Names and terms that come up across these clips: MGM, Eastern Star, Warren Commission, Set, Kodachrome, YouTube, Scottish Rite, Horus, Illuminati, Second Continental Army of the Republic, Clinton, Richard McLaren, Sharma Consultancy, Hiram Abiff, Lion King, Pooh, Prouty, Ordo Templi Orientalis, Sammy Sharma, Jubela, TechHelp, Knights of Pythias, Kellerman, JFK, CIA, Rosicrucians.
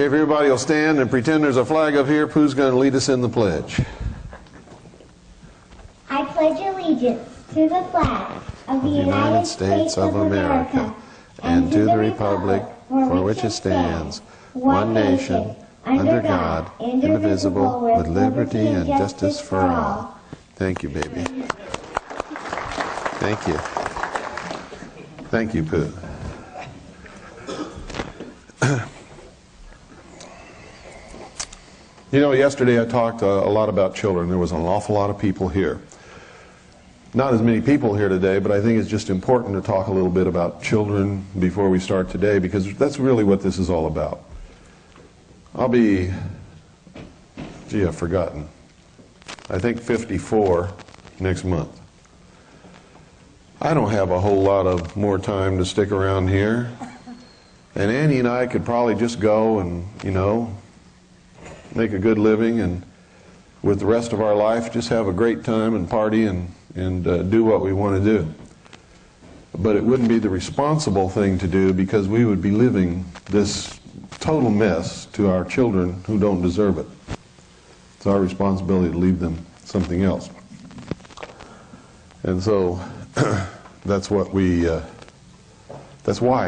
Okay, if everybody will stand and pretend there's a flag up here, Pooh's going to lead us in the pledge. I pledge allegiance to the flag of the United States of America and to the republic for which it stands, one nation, under God, indivisible, with liberty and justice for all. Thank you, baby. Thank you. Thank you, Pooh. You know, yesterday I talked a lot about children. There was an awful lot of people here. Not as many people here today, but I think it's just important to talk a little bit about children before we start today, because that's really what this is all about. I'll be, gee, I've forgotten. I think 54 next month. I don't have a whole lot of more time to stick around here. And Annie and I could probably just go and, you know, make a good living and with the rest of our life just have a great time and party and do what we want to do. But it wouldn't be the responsible thing to do, because we would be leaving this total mess to our children who don't deserve it. It's our responsibility to leave them something else. And so that's why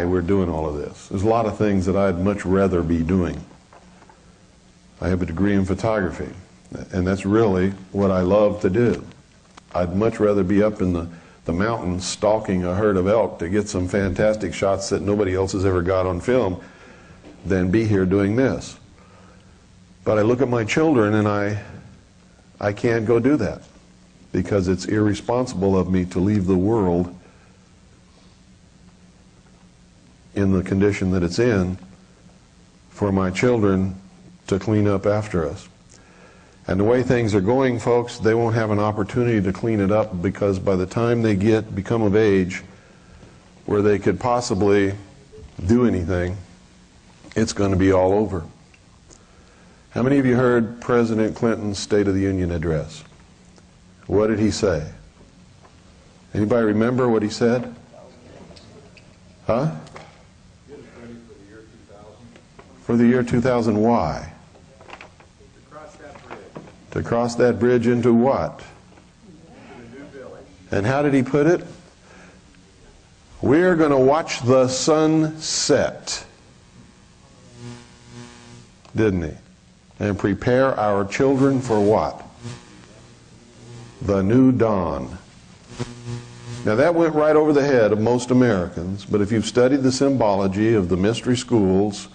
we're doing all of this. There's a lot of things that I'd much rather be doing. I have a degree in photography, and that's really what I love to do. I'd much rather be up in the mountains stalking a herd of elk to get some fantastic shots that nobody else has ever got on film than be here doing this. But I look at my children and I can't go do that, because it's irresponsible of me to leave the world in the condition that it's in for my children to clean up after us. And the way things are going, folks, they won't have an opportunity to clean it up, because by the time they become of age where they could possibly do anything, it's going to be all over. How many of you heard President Clinton's State of the Union address? What did he say? Anybody remember what he said? Huh? Get us ready for the year 2000. For the year 2000, why? To cross that bridge into what? And how did he put it? We're going to watch the sun set, didn't he? And prepare our children for what? The new dawn. Now that went right over the head of most Americans, but if you've studied the symbology of the mystery schools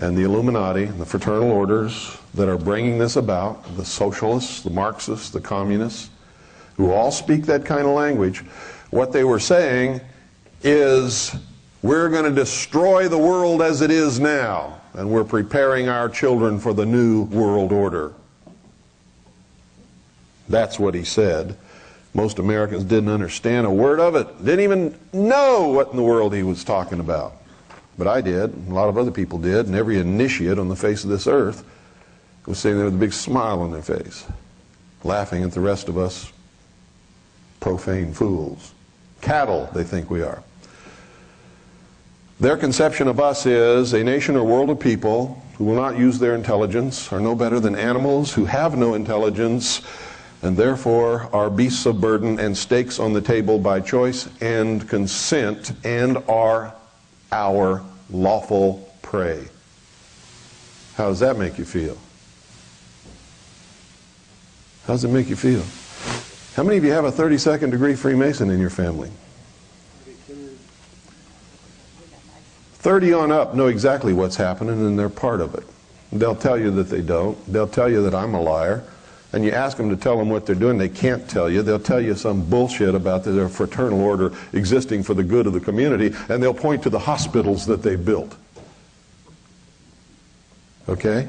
and the Illuminati, the fraternal orders that are bringing this about, the socialists, the Marxists, the communists, who all speak that kind of language, what they were saying is, we're going to destroy the world as it is now, and we're preparing our children for the new world order. That's what he said. Most Americans didn't understand a word of it, didn't even know what in the world he was talking about. But I did, and a lot of other people did, and every initiate on the face of this earth was sitting there with a big smile on their face, laughing at the rest of us profane fools. Cattle, they think we are. Their conception of us is a nation or world of people who will not use their intelligence, are no better than animals, who have no intelligence, and therefore are beasts of burden and stakes on the table by choice and consent, and are our lawful prey. How does that make you feel? How does it make you feel? How many of you have a 32nd degree Freemason in your family? 30 on up know exactly what's happening, and they're part of it. They'll tell you that they don't. They'll tell you that I'm a liar. And you ask them to tell them what they're doing, they can't tell you. They'll tell you some bullshit about their fraternal order existing for the good of the community, and they'll point to the hospitals that they built. Okay?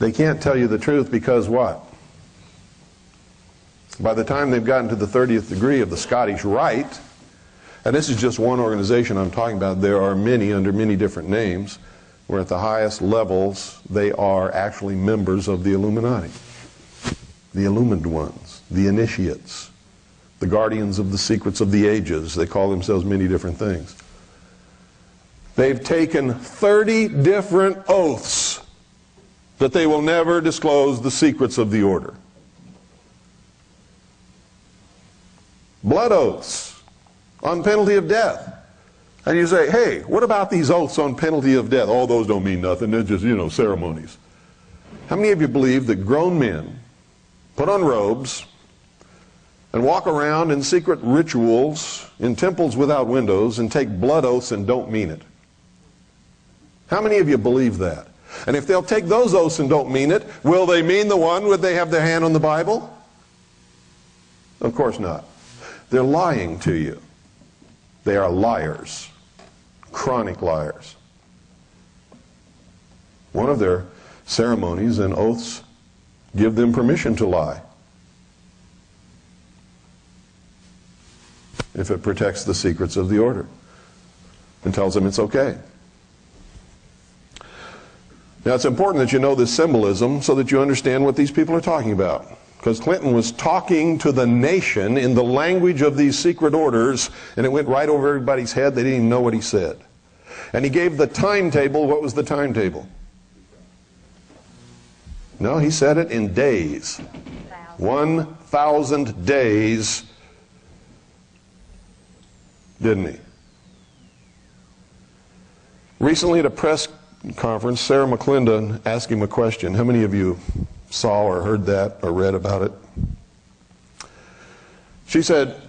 They can't tell you the truth, because what? By the time they've gotten to the 30th degree of the Scottish Rite, and this is just one organization I'm talking about, there are many under many different names, where at the highest levels they are actually members of the Illuminati, the illumined ones, the initiates, the guardians of the secrets of the ages. They call themselves many different things. They've taken 30 different oaths that they will never disclose the secrets of the order. Blood oaths on penalty of death. And you say, hey, what about these oaths on penalty of death? All those don't mean nothing. They're just, you know, ceremonies. How many of you believe that grown men put on robes and walk around in secret rituals in temples without windows and take blood oaths and don't mean it? How many of you believe that? And if they'll take those oaths and don't mean it, will they mean the one where they have their hand on the Bible? Of course not. They're lying to you. They are liars. Chronic liars. One of their ceremonies and oaths give them permission to lie, if it protects the secrets of the order and tells them it's okay. Now it's important that you know this symbolism so that you understand what these people are talking about, because Clinton was talking to the nation in the language of these secret orders, and it went right over everybody's head. They didn't even know what he said. And he gave the timetable. What was the timetable? No, he said it in days. 1,000 days, didn't he? Recently at a press conference, Sarah McClendon asked him a question. How many of you saw or heard that or read about it? She said,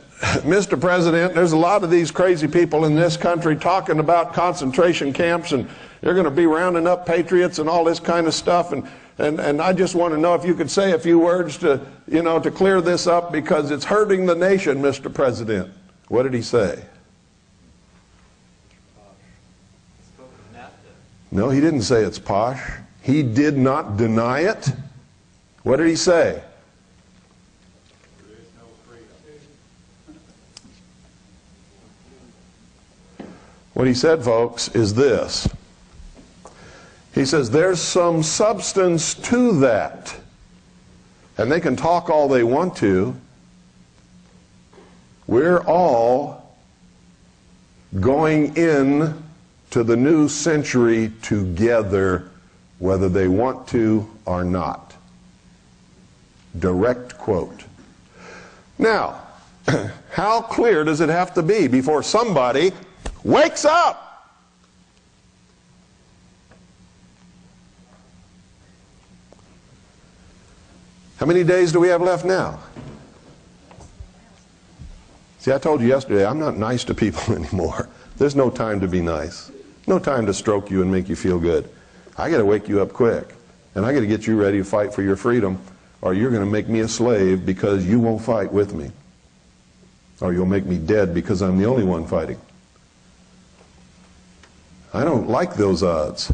Mr. President, there's a lot of these crazy people in this country talking about concentration camps, and they're going to be rounding up patriots and all this kind of stuff, and I just want to know if you could say a few words to, you know, to clear this up, because it's hurting the nation, Mr. President. What did he say? No, he didn't say it's posh. He did not deny it. What did he say? There is no freedom. What he said, folks, is this. He says, there's some substance to that. And they can talk all they want to. We're all going in to the new century together, whether they want to or not. Direct quote. Now, how clear does it have to be before somebody wakes up? How many days do we have left now? See, I told you yesterday, I'm not nice to people anymore. There's no time to be nice. No time to stroke you and make you feel good. I got to wake you up quick, and I got to get you ready to fight for your freedom, or you're going to make me a slave because you won't fight with me, or you'll make me dead because I'm the only one fighting. I don't like those odds,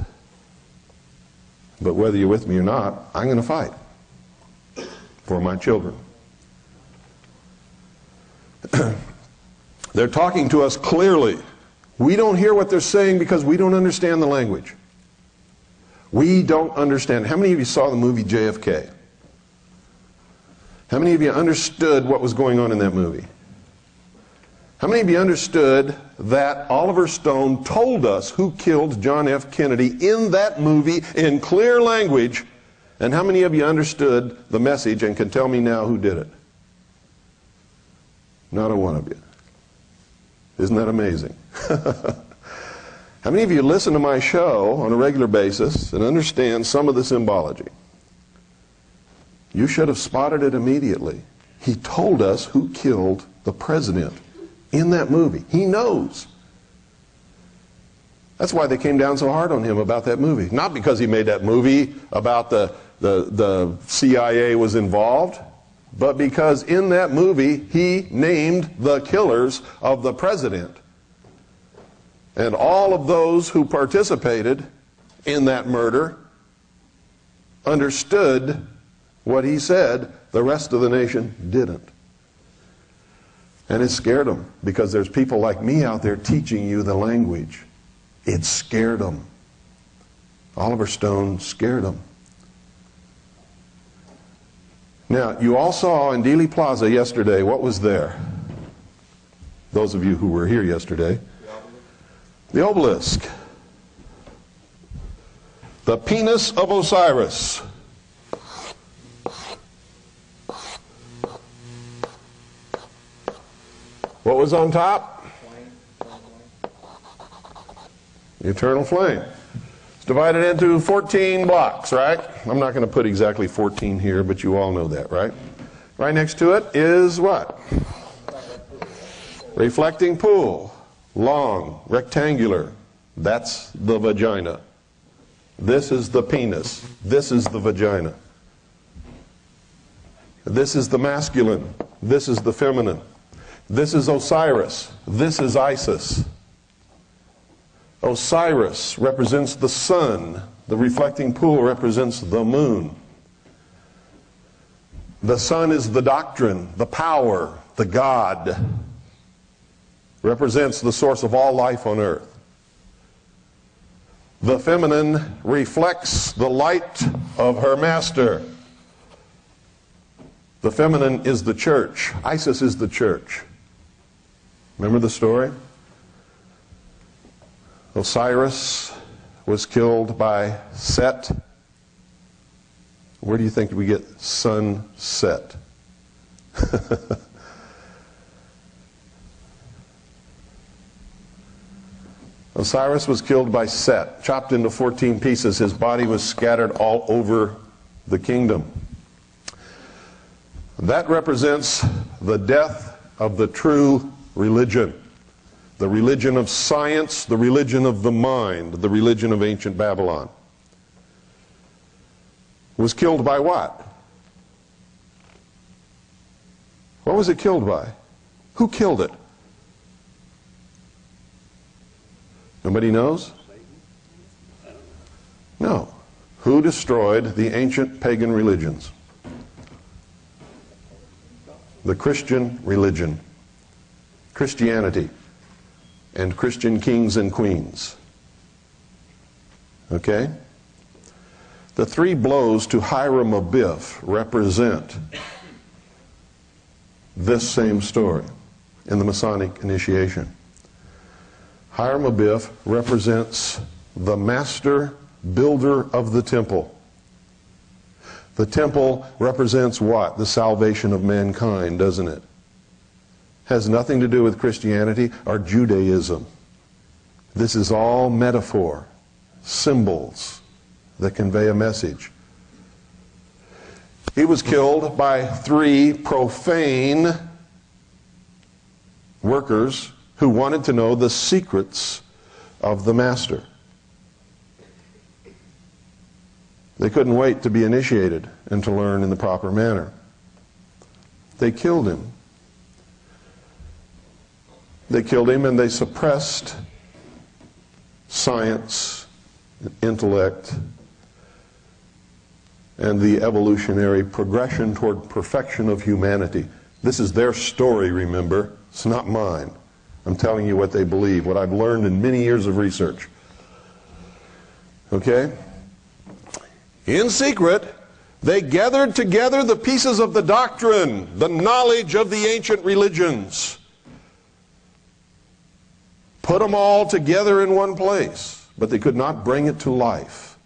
but whether you're with me or not, I'm going to fight for my children. They're talking to us clearly. We don't hear what they're saying because we don't understand the language. We don't understand. How many of you saw the movie JFK? How many of you understood what was going on in that movie? How many of you understood that Oliver Stone told us who killed John F. Kennedy in that movie in clear language? And how many of you understood the message and can tell me now who did it? Not a one of you. Isn't that amazing? How many of you listen to my show on a regular basis and understand some of the symbology? You should have spotted it immediately. He told us who killed the president in that movie. He knows. That's why they came down so hard on him about that movie. Not because he made that movie about the CIA was involved, but because in that movie he named the killers of the president. And all of those who participated in that murder understood what he said. The rest of the nation didn't. And it scared them, because there's people like me out there teaching you the language. It scared them. Oliver Stone scared them. Now, you all saw in Dealey Plaza yesterday, what was there? Those of you who were here yesterday. The obelisk. The penis of Osiris. What was on top? The eternal flame. It's divided into 14 blocks, right? I'm not going to put exactly 14 here, but you all know that, right? Right next to it is what? Reflecting pool. Long, rectangular. That's the vagina. This is the penis. This is the vagina. This is the masculine. This is the feminine. This is Osiris. This is Isis. Osiris represents the sun. The reflecting pool represents the moon. The sun is the doctrine, the power, the God. Represents the source of all life on earth. The feminine reflects the light of her master. The feminine is the church. Isis is the church. Remember the story? Osiris was killed by Set. Where do you think we get sun set? Osiris was killed by Set, chopped into 14 pieces. His body was scattered all over the kingdom. That represents the death of the true religion. The religion of science, the religion of the mind, the religion of ancient Babylon. Was killed by what? What was it killed by? Who killed it? Nobody knows? No. Who destroyed the ancient pagan religions? The Christian religion. Christianity. And Christian kings and queens. Okay? The three blows to Hiram Abiff represent this same story in the Masonic initiation. Hiram Abiff represents the master builder of the temple. The temple represents what? The salvation of mankind, doesn't it? Has nothing to do with Christianity or Judaism. This is all metaphor, symbols that convey a message. He was killed by three profane workers who wanted to know the secrets of the master. They couldn't wait to be initiated and to learn in the proper manner. They killed him. They killed him and they suppressed science, intellect, and the evolutionary progression toward perfection of humanity. This is their story, remember. It's not mine. I'm telling you what they believe, what I've learned in many years of research. Okay? In secret, they gathered together the pieces of the doctrine, the knowledge of the ancient religions. Put them all together in one place, but they could not bring it to life.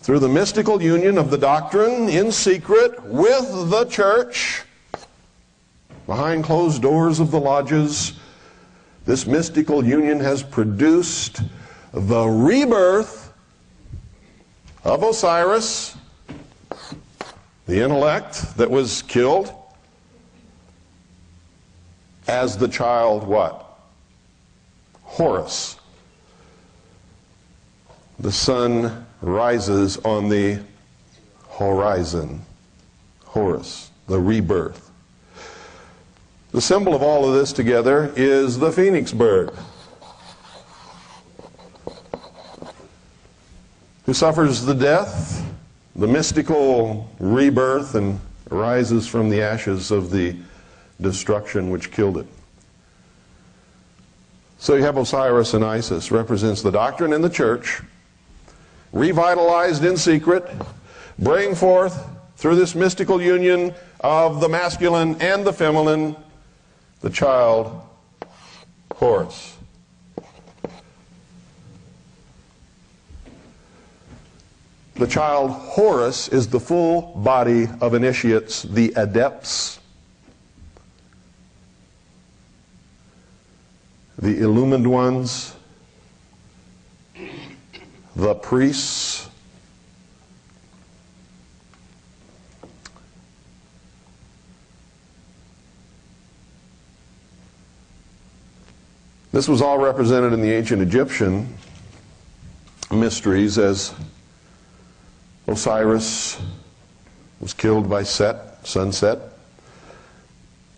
Through the mystical union of the doctrine, in secret, with the church, behind closed doors of the lodges, this mystical union has produced the rebirth of Osiris, the intellect that was killed, as the child what? Horus. The sun rises on the horizon. Horus, the rebirth. The symbol of all of this together is the phoenix bird, who suffers the death, the mystical rebirth, and rises from the ashes of the destruction which killed it. So you have Osiris and Isis, represents the doctrine and the church, revitalized in secret, bring forth through this mystical union of the masculine and the feminine, the child, Horus. The child Horus is the full body of initiates, the adepts, the illumined ones, the priests, this was all represented in the ancient Egyptian mysteries as Osiris was killed by Set, sunset.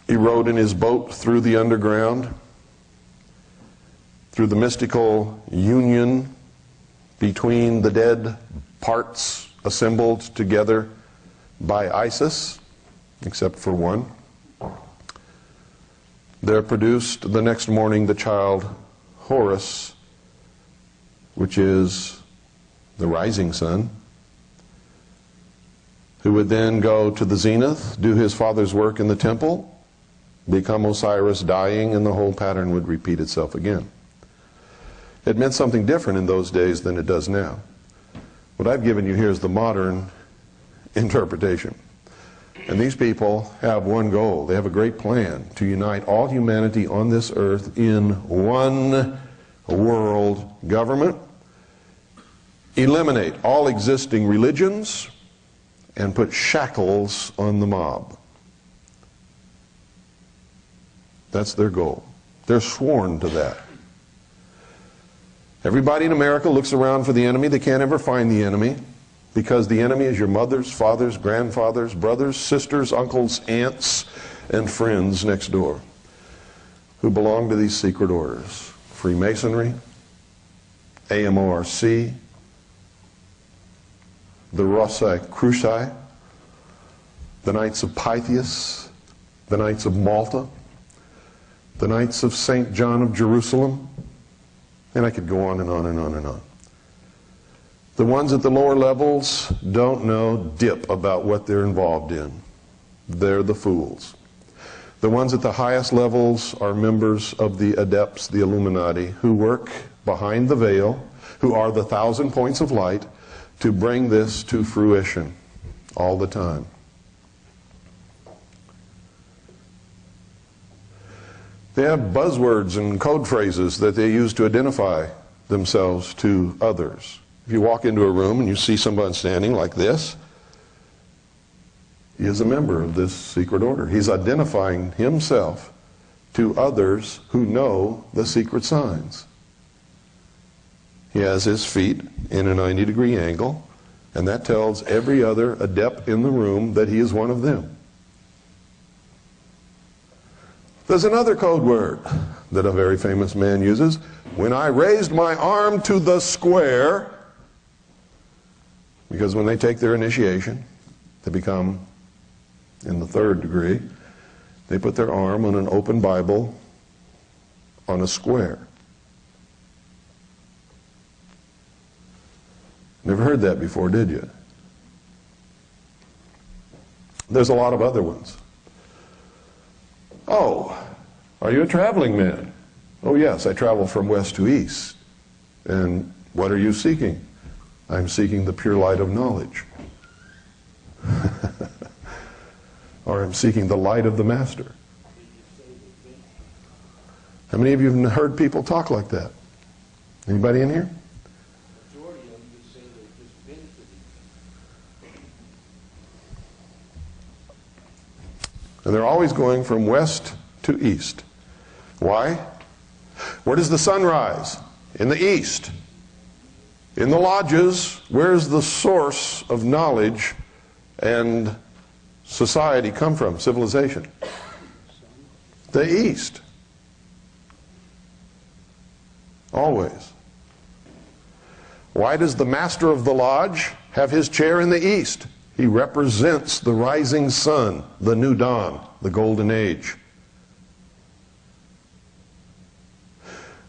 He rode in his boat through the underground, through the mystical union between the dead parts assembled together by Isis, except for one. There produced the next morning the child Horus, which is the rising sun, who would then go to the zenith, do his father's work in the temple, become Osiris dying, and the whole pattern would repeat itself again. It meant something different in those days than it does now. What I've given you here is the modern interpretation. And these people have one goal. They have a great plan to unite all humanity on this earth in one world government, eliminate all existing religions, and put shackles on the mob. That's their goal. They're sworn to that. Everybody in America looks around for the enemy. They can't ever find the enemy, because the enemy is your mothers, fathers, grandfathers, brothers, sisters, uncles, aunts, and friends next door who belong to these secret orders. Freemasonry, AMORC, the Rosicrucians, the Knights of Pythias, the Knights of Malta, the Knights of Saint John of Jerusalem, and I could go on and on and on and on. The ones at the lower levels don't know dip about what they're involved in. They're the fools. The ones at the highest levels are members of the adepts, the Illuminati, who work behind the veil, who are the 1,000 points of light, to bring this to fruition all the time. They have buzzwords and code phrases that they use to identify themselves to others. If you walk into a room and you see someone standing like this, he is a member of this secret order. He's identifying himself to others who know the secret signs. He has his feet in a 90-degree angle, and that tells every other adept in the room that he is one of them. There's another code word that a very famous man uses. When I raised my arm to the square, because when they take their initiation, they become in the third degree, they put their arm on an open Bible on a square. Never heard that before, did you? There's a lot of other ones. Oh, are you a traveling man? Oh yes, I travel from west to east. And what are you seeking? I'm seeking the pure light of knowledge. Or I'm seeking the light of the master. How many of you have heard people talk like that? Anybody in here? And they're always going from west to east. Why? Where does the sun rise? In the east. In the lodges, where's the source of knowledge and society come from, civilization? The east. Always. Why does the master of the lodge have his chair in the east? He represents the rising sun, the new dawn, the golden age.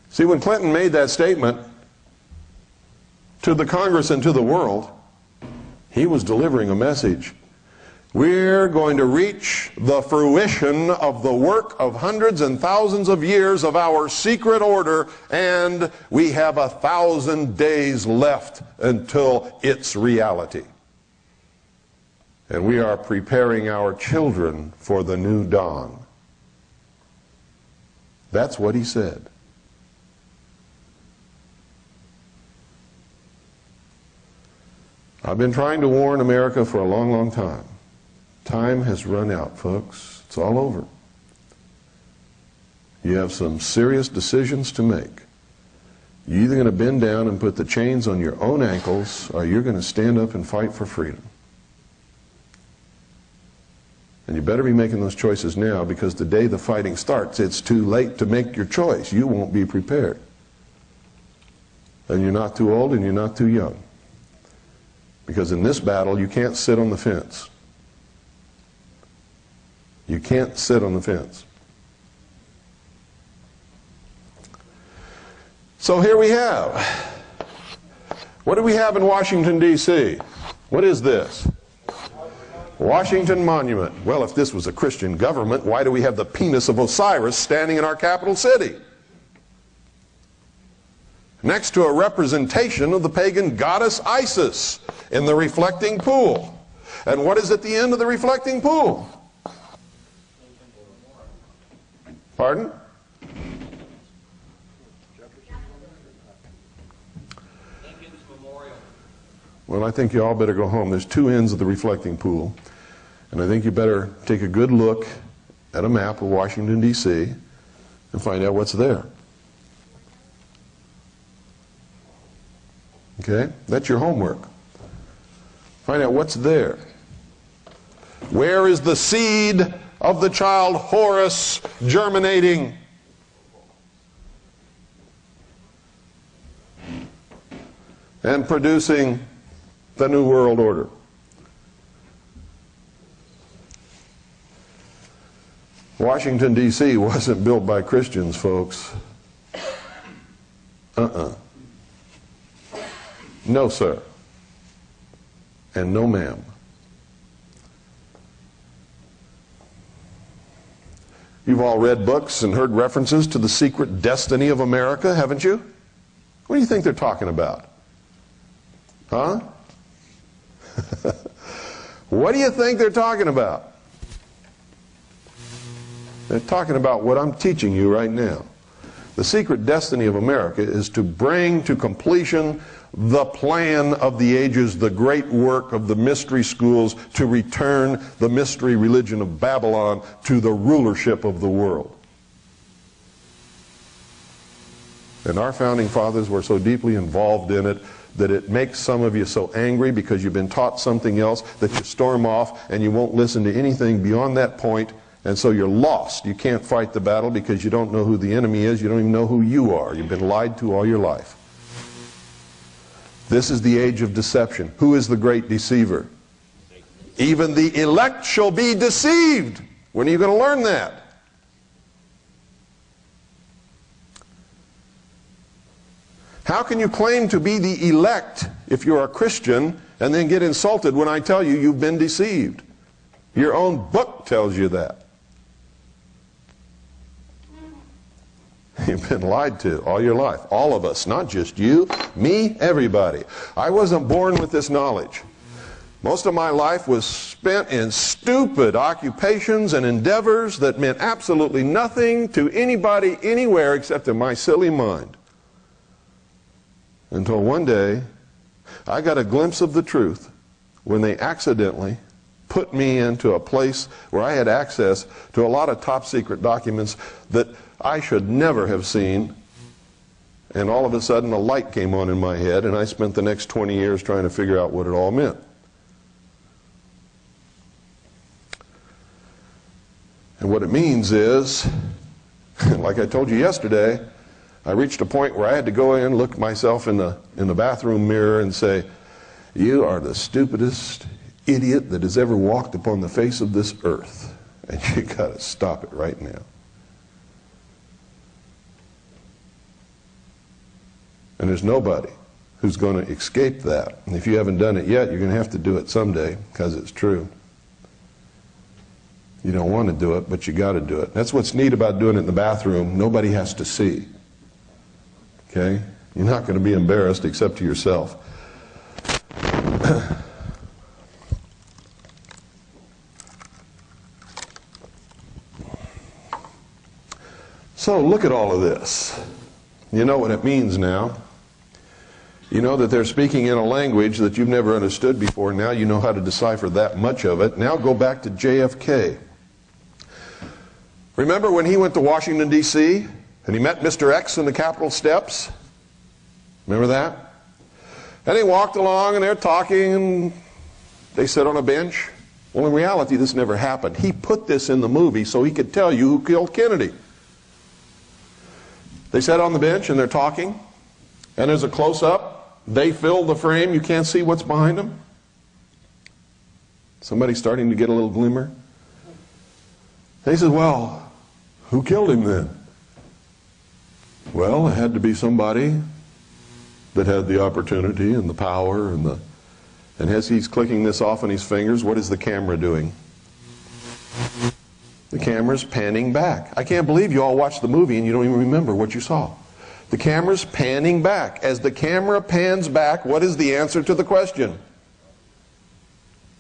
See, when Clinton made that statement to the Congress and to the world, he was delivering a message. We're going to reach the fruition of the work of hundreds and thousands of years of our secret order, and we have 1,000 days left until it's reality. And we are preparing our children for the new dawn. That's what he said. I've been trying to warn America for a long, long time. Time has run out, folks. It's all over. You have some serious decisions to make. You're either going to bend down and put the chains on your own ankles, or you're going to stand up and fight for freedom. And you better be making those choices now, because the day the fighting starts, it's too late to make your choice. You won't be prepared. And you're not too old and you're not too young. Because in this battle, you can't sit on the fence. You can't sit on the fence. So here we have. What do we have in Washington, D.C.? What is this? Washington Monument. Well, if this was a Christian government, why do we have the penis of Osiris standing in our capital city? Next to a representation of the pagan goddess Isis in the reflecting pool. And what is at the end of the reflecting pool? Pardon? Well, I think you all better go home. There's two ends of the reflecting pool. And I think you better take a good look at a map of Washington, D.C. and find out what's there. Okay? That's your homework. Find out what's there. Where is the seed of the child Horus germinating? And producing the New World Order. Washington, D.C. wasn't built by Christians, folks. No, sir. And no, ma'am. You've all read books and heard references to the secret destiny of America, haven't you? What do you think they're talking about? Huh? What do you think they're talking about? They're talking about what I'm teaching you right now. The secret destiny of America is to bring to completion the plan of the ages, the great work of the mystery schools, to return the mystery religion of Babylon to the rulership of the world. And our founding fathers were so deeply involved in it that it makes some of you so angry because you've been taught something else that you storm off and you won't listen to anything beyond that point, and so you're lost. You can't fight the battle because you don't know who the enemy is. You don't even know who you are. You've been lied to all your life. This is the age of deception. Who is the great deceiver? Even the elect shall be deceived. When are you going to learn that? How can you claim to be the elect if you're a Christian and then get insulted when I tell you you've been deceived? Your own book tells you that. You've been lied to all your life. All of us, not just you, me, everybody. I wasn't born with this knowledge. Most of my life was spent in stupid occupations and endeavors that meant absolutely nothing to anybody anywhere except in my silly mind. Until one day, I got a glimpse of the truth when they accidentally put me into a place where I had access to a lot of top secret documents that I should never have seen. And all of a sudden, a light came on in my head, and I spent the next 20 years trying to figure out what it all meant. And what it means is, like I told you yesterday, I reached a point where I had to go in, look myself in the bathroom mirror and say, you are the stupidest idiot that has ever walked upon the face of this earth. And you got to stop it right now. And there's nobody who's going to escape that. And if you haven't done it yet, you're going to have to do it someday, because it's true. You don't want to do it, but you got to do it. That's what's neat about doing it in the bathroom. Nobody has to see. Okay? You're not going to be embarrassed except to yourself. So look at all of this. You know what it means now. You know that they're speaking in a language that you've never understood before. Now you know how to decipher that much of it. Now go back to JFK. Remember when he went to Washington, D.C., and he met Mr. X in the Capitol steps? Remember that? And they walked along, and they're talking, and they sit on a bench. Well, in reality, this never happened. He put this in the movie so he could tell you who killed Kennedy. They sat on the bench, and they're talking, and there's a close-up. They fill the frame. You can't see what's behind them. Somebody's starting to get a little glimmer. They said, well, who killed him then? Well, it had to be somebody that had the opportunity and the power and the... And as he's clicking this off on his fingers, what is the camera doing? The camera's panning back. I can't believe you all watched the movie and you don't even remember what you saw. The camera's panning back. As the camera pans back, what is the answer to the question?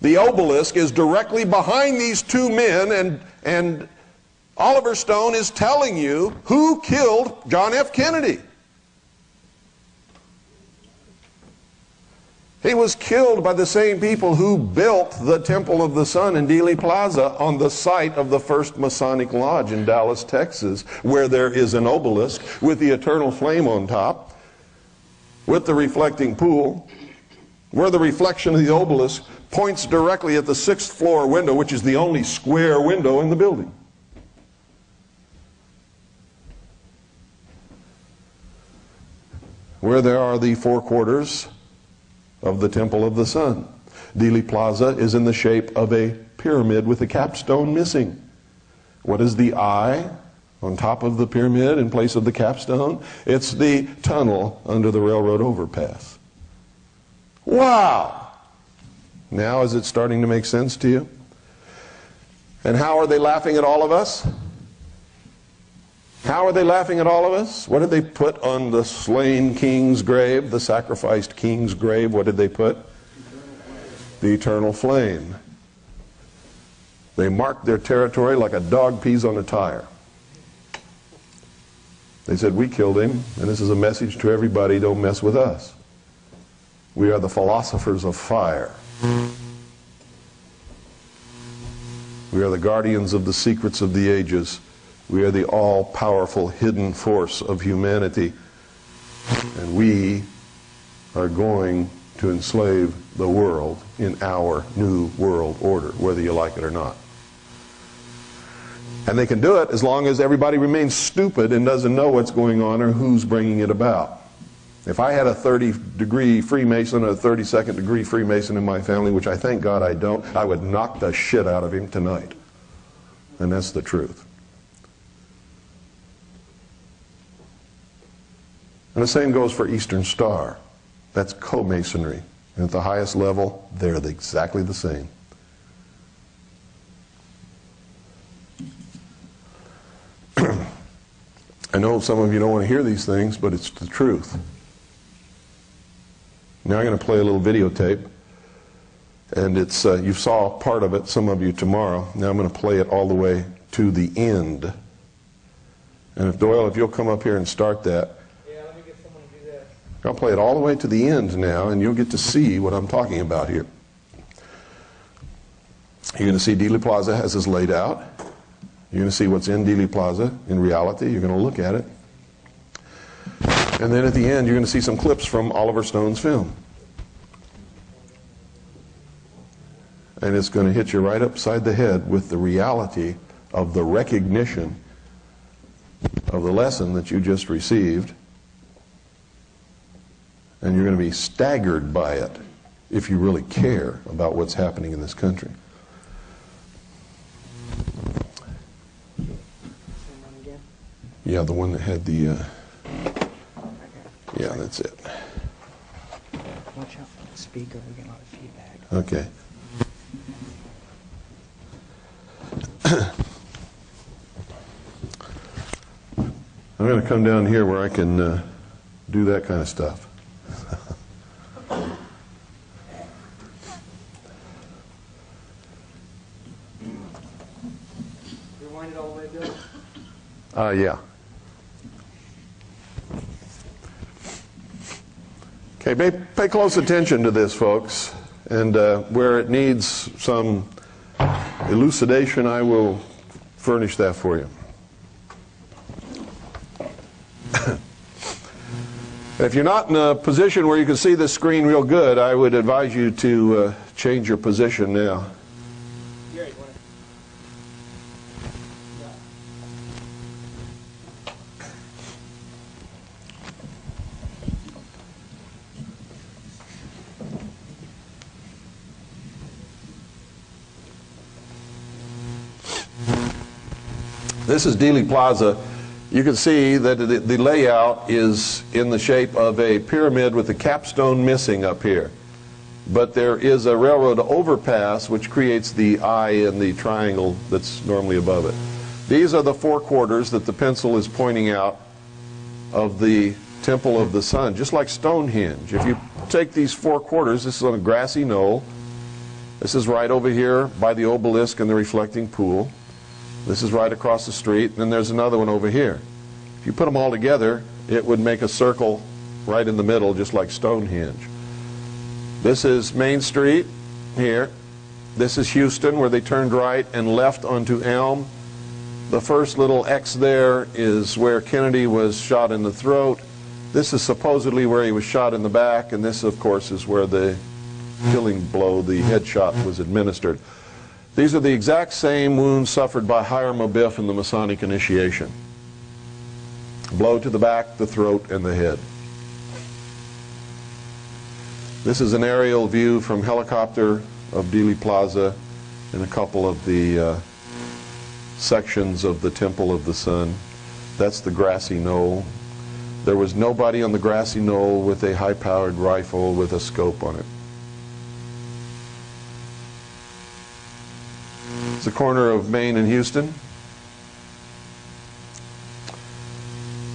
The obelisk is directly behind these two men, and Oliver Stone is telling you who killed John F. Kennedy. He was killed by the same people who built the Temple of the Sun in Dealey Plaza on the site of the first Masonic Lodge in Dallas, Texas, where there is an obelisk with the eternal flame on top, with the reflecting pool, where the reflection of the obelisk points directly at the 6th floor window, which is the only square window in the building. Where there are the four quarters of the Temple of the Sun. Dealey Plaza is in the shape of a pyramid with a capstone missing. What is the eye on top of the pyramid in place of the capstone? It's the tunnel under the railroad overpass. Wow! Now is it starting to make sense to you? And how are they laughing at all of us? How are they laughing at all of us? What did they put on the slain king's grave, the sacrificed king's grave? What did they put? The eternal flame. They marked their territory like a dog pees on a tire. They said, we killed him, and this is a message to everybody, don't mess with us. We are the philosophers of fire. We are the guardians of the secrets of the ages. We are the all-powerful hidden force of humanity, and we are going to enslave the world in our new world order, whether you like it or not. And they can do it as long as everybody remains stupid and doesn't know what's going on or who's bringing it about. If I had a 30-degree Freemason or a 32nd-degree Freemason in my family, which I thank God I don't, I would knock the shit out of him tonight. And that's the truth. And the same goes for Eastern Star. That's co-masonry. And at the highest level, they're exactly the same. I know some of you don't want to hear these things, but it's the truth. Now I'm going to play a little videotape. And it's you saw part of it, some of you, tomorrow. Now I'm going to play it all the way to the end. And if Doyle, if you'll come up here and start that. I'll play it all the way to the end now, and you'll get to see what I'm talking about here. You're going to see Dealey Plaza as it's laid out. You're going to see what's in Dealey Plaza in reality. You're going to look at it. And then at the end, you're going to see some clips from Oliver Stone's film. And it's going to hit you right upside the head with the reality of the recognition of the lesson that you just received. And you're going to be staggered by it if you really care about what's happening in this country. Yeah, the one that had the... yeah, that's it. Watch out for the speaker. We get a lot of feedback. Okay. I'm going to come down here where I can do that kind of stuff. Rewind it all the way down? Yeah. Okay, pay close attention to this, folks. And where it needs some elucidation, I will furnish that for you. If you're not in a position where you can see this screen real good, I would advise you to change your position now. This is Dealey Plaza. You can see that the layout is in the shape of a pyramid with the capstone missing up here. But there is a railroad overpass which creates the eye in the triangle that's normally above it. These are the four quarters that the pencil is pointing out of the Temple of the Sun, just like Stonehenge. If you take these four quarters, this is on a grassy knoll. This is right over here by the obelisk and the reflecting pool. This is right across the street, and then there's another one over here. If you put them all together, it would make a circle right in the middle, just like Stonehenge. This is Main Street here. This is Houston, where they turned right and left onto Elm. The first little X there is where Kennedy was shot in the throat. This is supposedly where he was shot in the back, and this, of course, is where the killing blow, the headshot, was administered. These are the exact same wounds suffered by Hiram Abiff in the Masonic initiation. Blow to the back, the throat, and the head. This is an aerial view from helicopter of Dealey Plaza and a couple of the sections of the Temple of the Sun. That's the grassy knoll. There was nobody on the grassy knoll with a high-powered rifle with a scope on it. The corner of Main and Houston.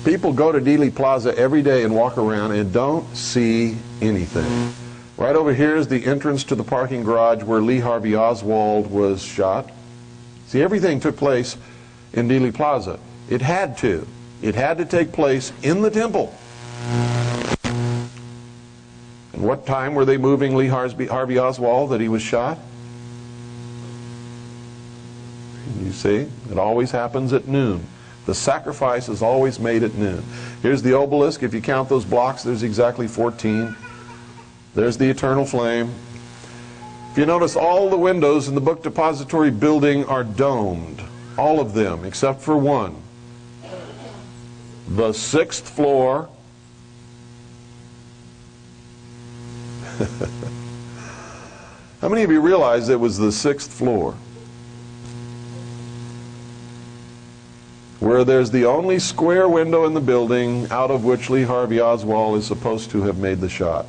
People go to Dealey Plaza every day and walk around and don't see anything. Right over here is the entrance to the parking garage where Lee Harvey Oswald was shot. See, everything took place in Dealey Plaza. It had to. It had to take place in the temple. And what time were they moving Lee Harvey Oswald that he was shot? You see, it always happens at noon. The sacrifice is always made at noon. Here's the obelisk. If you count those blocks, there's exactly 14. There's the eternal flame. If you notice, all the windows in the book depository building are domed. All of them, except for one. The 6th floor. How many of you realize it was the 6th floor? Where there's the only square window in the building out of which Lee Harvey Oswald is supposed to have made the shot.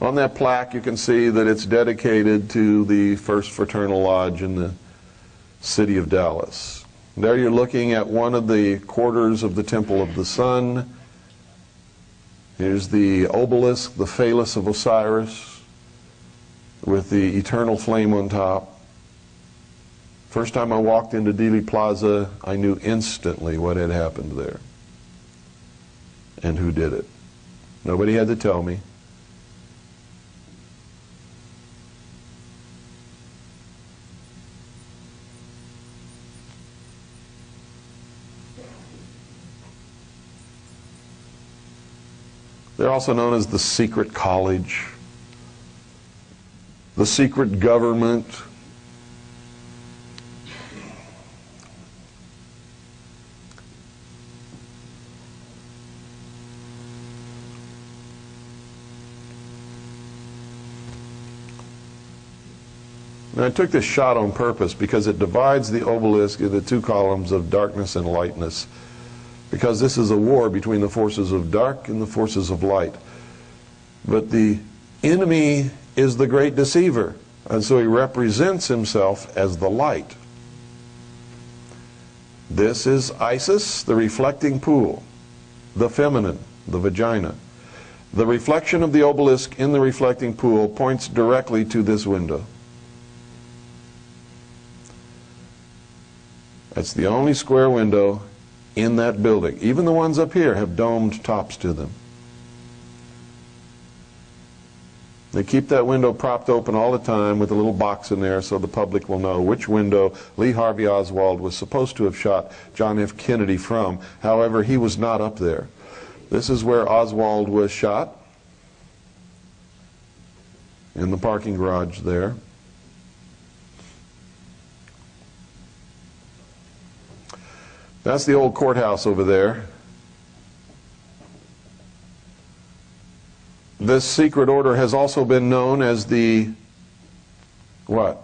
On that plaque you can see that it's dedicated to the First Fraternal Lodge in the city of Dallas. There you're looking at one of the quarters of the Temple of the Sun. Here's the obelisk, the phallus of Osiris, with the eternal flame on top. First time I walked into Dealey Plaza, I knew instantly what had happened there and who did it. Nobody had to tell me. They're also known as the secret college, the secret government. And I took this shot on purpose because it divides the obelisk into two columns of darkness and lightness, because this is a war between the forces of dark and the forces of light. But the enemy is the great deceiver, and so he represents himself as the light. This is Isis, the reflecting pool. the feminine, the vagina. The reflection of the obelisk in the reflecting pool points directly to this window. That's the only square window in that building. Even the ones up here have domed tops to them. They keep that window propped open all the time with a little box in there so the public will know which window Lee Harvey Oswald was supposed to have shot John F. Kennedy from. However, he was not up there. This is where Oswald was shot, in the parking garage there. That's the old courthouse over there. This secret order has also been known as the, what?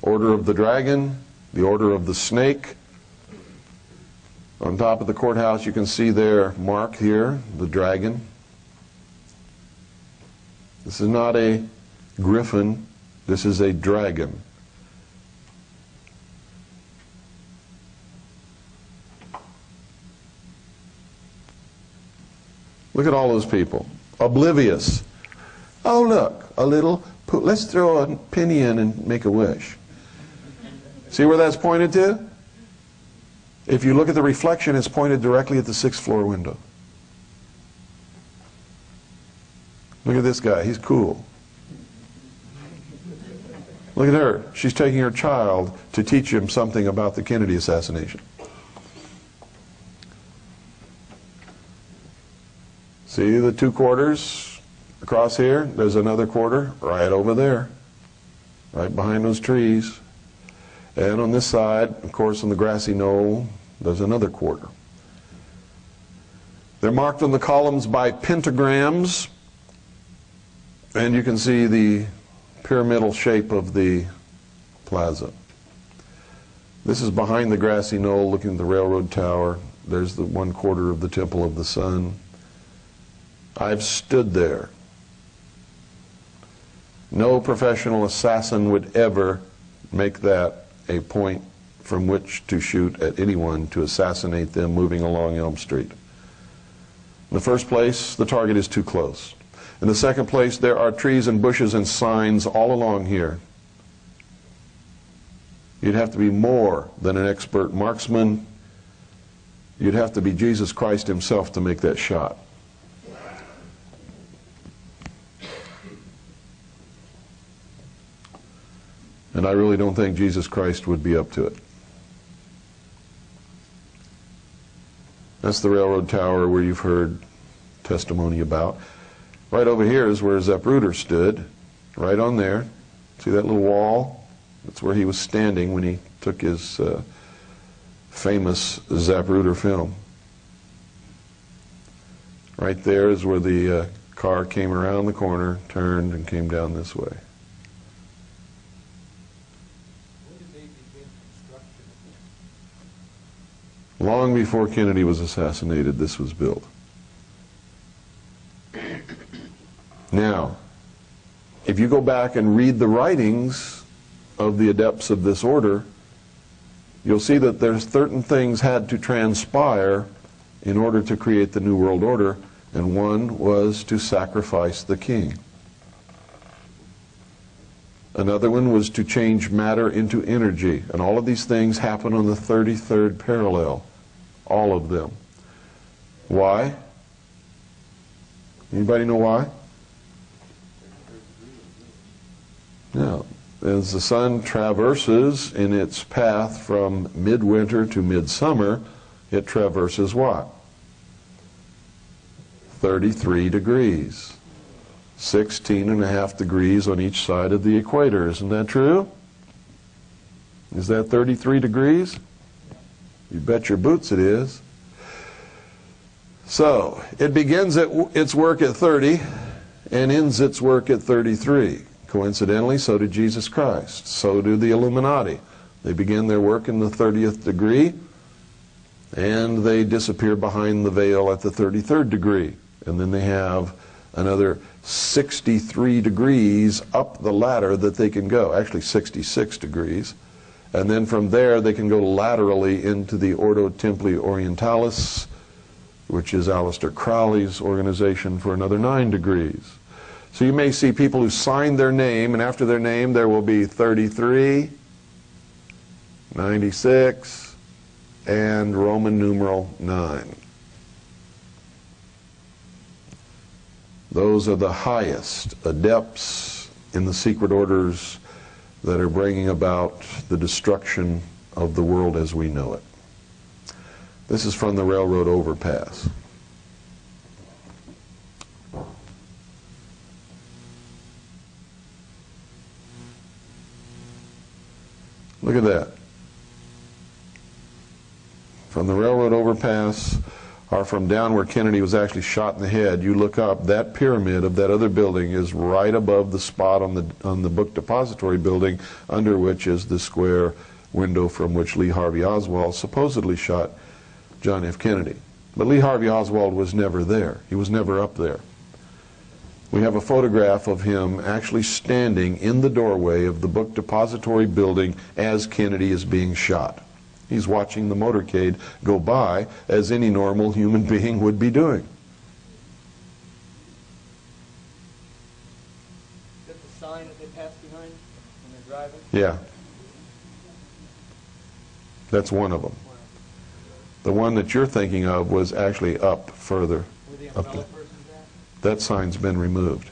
Order of the Dragon, the Order of the Snake. On top of the courthouse, you can see their mark here, the dragon. This is not a griffin, this is a dragon. Look at all those people, oblivious. Oh look, a little, let's throw a penny in and make a wish. See where that's pointed to? If you look at the reflection, it's pointed directly at the 6th floor window. Look at this guy, he's cool. Look at her, she's taking her child to teach him something about the Kennedy assassination. See the two quarters across here? There's another quarter right over there, right behind those trees. And on this side, of course, on the grassy knoll, there's another quarter. They're marked on the columns by pentagrams, and you can see the pyramidal shape of the plaza. This is behind the grassy knoll, looking at the railroad tower. There's the one quarter of the Temple of the Sun. I've stood there. No professional assassin would ever make that a point from which to shoot at anyone to assassinate them moving along Elm Street. In the first place, the target is too close. In the second place, there are trees and bushes and signs all along here. You'd have to be more than an expert marksman. You'd have to be Jesus Christ himself to make that shot. And I really don't think Jesus Christ would be up to it. That's the railroad tower where you've heard testimony about. Right over here is where Zapruder stood, right on there. See that little wall? That's where he was standing when he took his famous Zapruder film. Right there is where the car came around the corner, turned, and came down this way. Long before Kennedy was assassinated, this was built. Now, if you go back and read the writings of the adepts of this order, you'll see that there's certain things had to transpire in order to create the New World Order, and one was to sacrifice the king. Another one was to change matter into energy, and all of these things happen on the 33rd parallel. All of them. Why? Anybody know why? No. As the sun traverses in its path from midwinter to midsummer, it traverses what? 33 degrees. 16.5 degrees on each side of the equator. Isn't that true? Is that 33 degrees? You bet your boots it is. So, it begins its work at 30 and ends its work at 33. Coincidentally, so did Jesus Christ. So do the Illuminati. They begin their work in the 30th degree and they disappear behind the veil at the 33rd degree. And then they have another 63 degrees up the ladder that they can go, actually 66 degrees. And then from there they can go laterally into the Ordo Templi Orientalis, which is Aleister Crowley's organization, for another 9 degrees. So you may see people who sign their name, and after their name there will be 33, 96, and Roman numeral 9. Those are the highest adepts in the secret orders that are bringing about the destruction of the world as we know it. This is from the railroad overpass. Look at that. From the railroad overpass, or from down where Kennedy was actually shot in the head, you look up, that pyramid of that other building is right above the spot on the book depository building, under which is the square window from which Lee Harvey Oswald supposedly shot John F. Kennedy. But Lee Harvey Oswald was never there. He was never up there. We have a photograph of him actually standing in the doorway of the book depository building as Kennedy is being shot. He's watching the motorcade go by, as any normal human being would be doing. Is that the sign that they pass behind when they're driving? Yeah. That's one of them. The one that you're thinking of was actually up further. Were the umbrella persons at? That sign's been removed.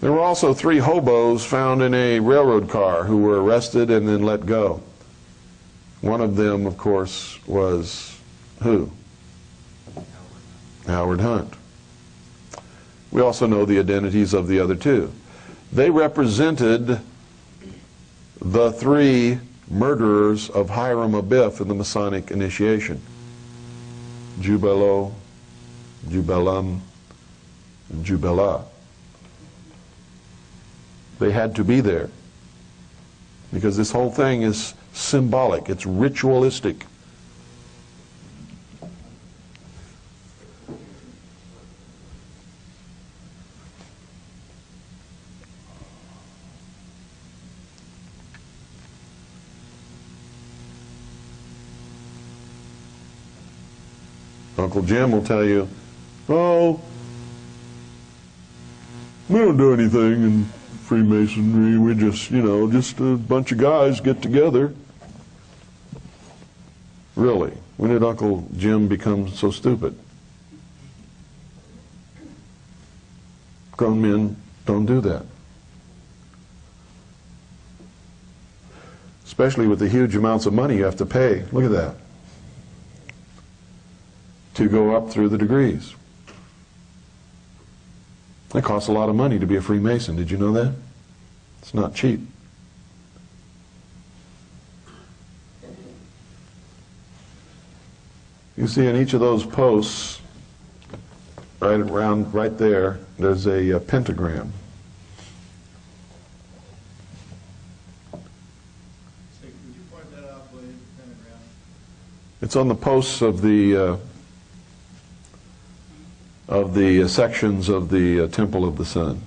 There were also 3 hobos found in a railroad car who were arrested and then let go. One of them, of course, was who? Howard Hunt. We also know the identities of the other 2. They represented the 3 murderers of Hiram Abiff in the Masonic initiation. Jubelo, Jubelum, Jubela. They had to be there, because this whole thing is symbolic, it's ritualistic. Uncle Jim will tell you, oh, we don't do anything in Freemasonry, we just, you know, just a bunch of guys get together. Really, when did Uncle Jim become so stupid? Grown men don't do that. Especially with the huge amounts of money you have to pay, look at that, to go up through the degrees. It costs a lot of money to be a Freemason. Did you know that? It's not cheap. You see in each of those posts, right around, right there, there's a pentagram. So, could you point that out, William? The pentagram. It's on the posts of the. Sections of the Temple of the Sun.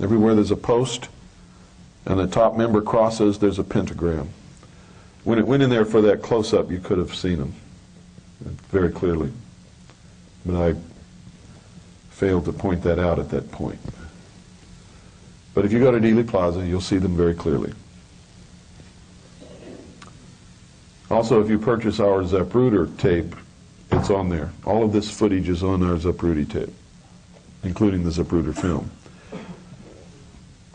Everywhere there's a post and the top member crosses, there's a pentagram. When it went in there for that close-up, you could have seen them very clearly. But I failed to point that out at that point. But if you go to Dealey Plaza, you'll see them very clearly. Also, if you purchase our Zapruder tape, it's on there. All of this footage is on our Zapruder tape, including the Zapruder film,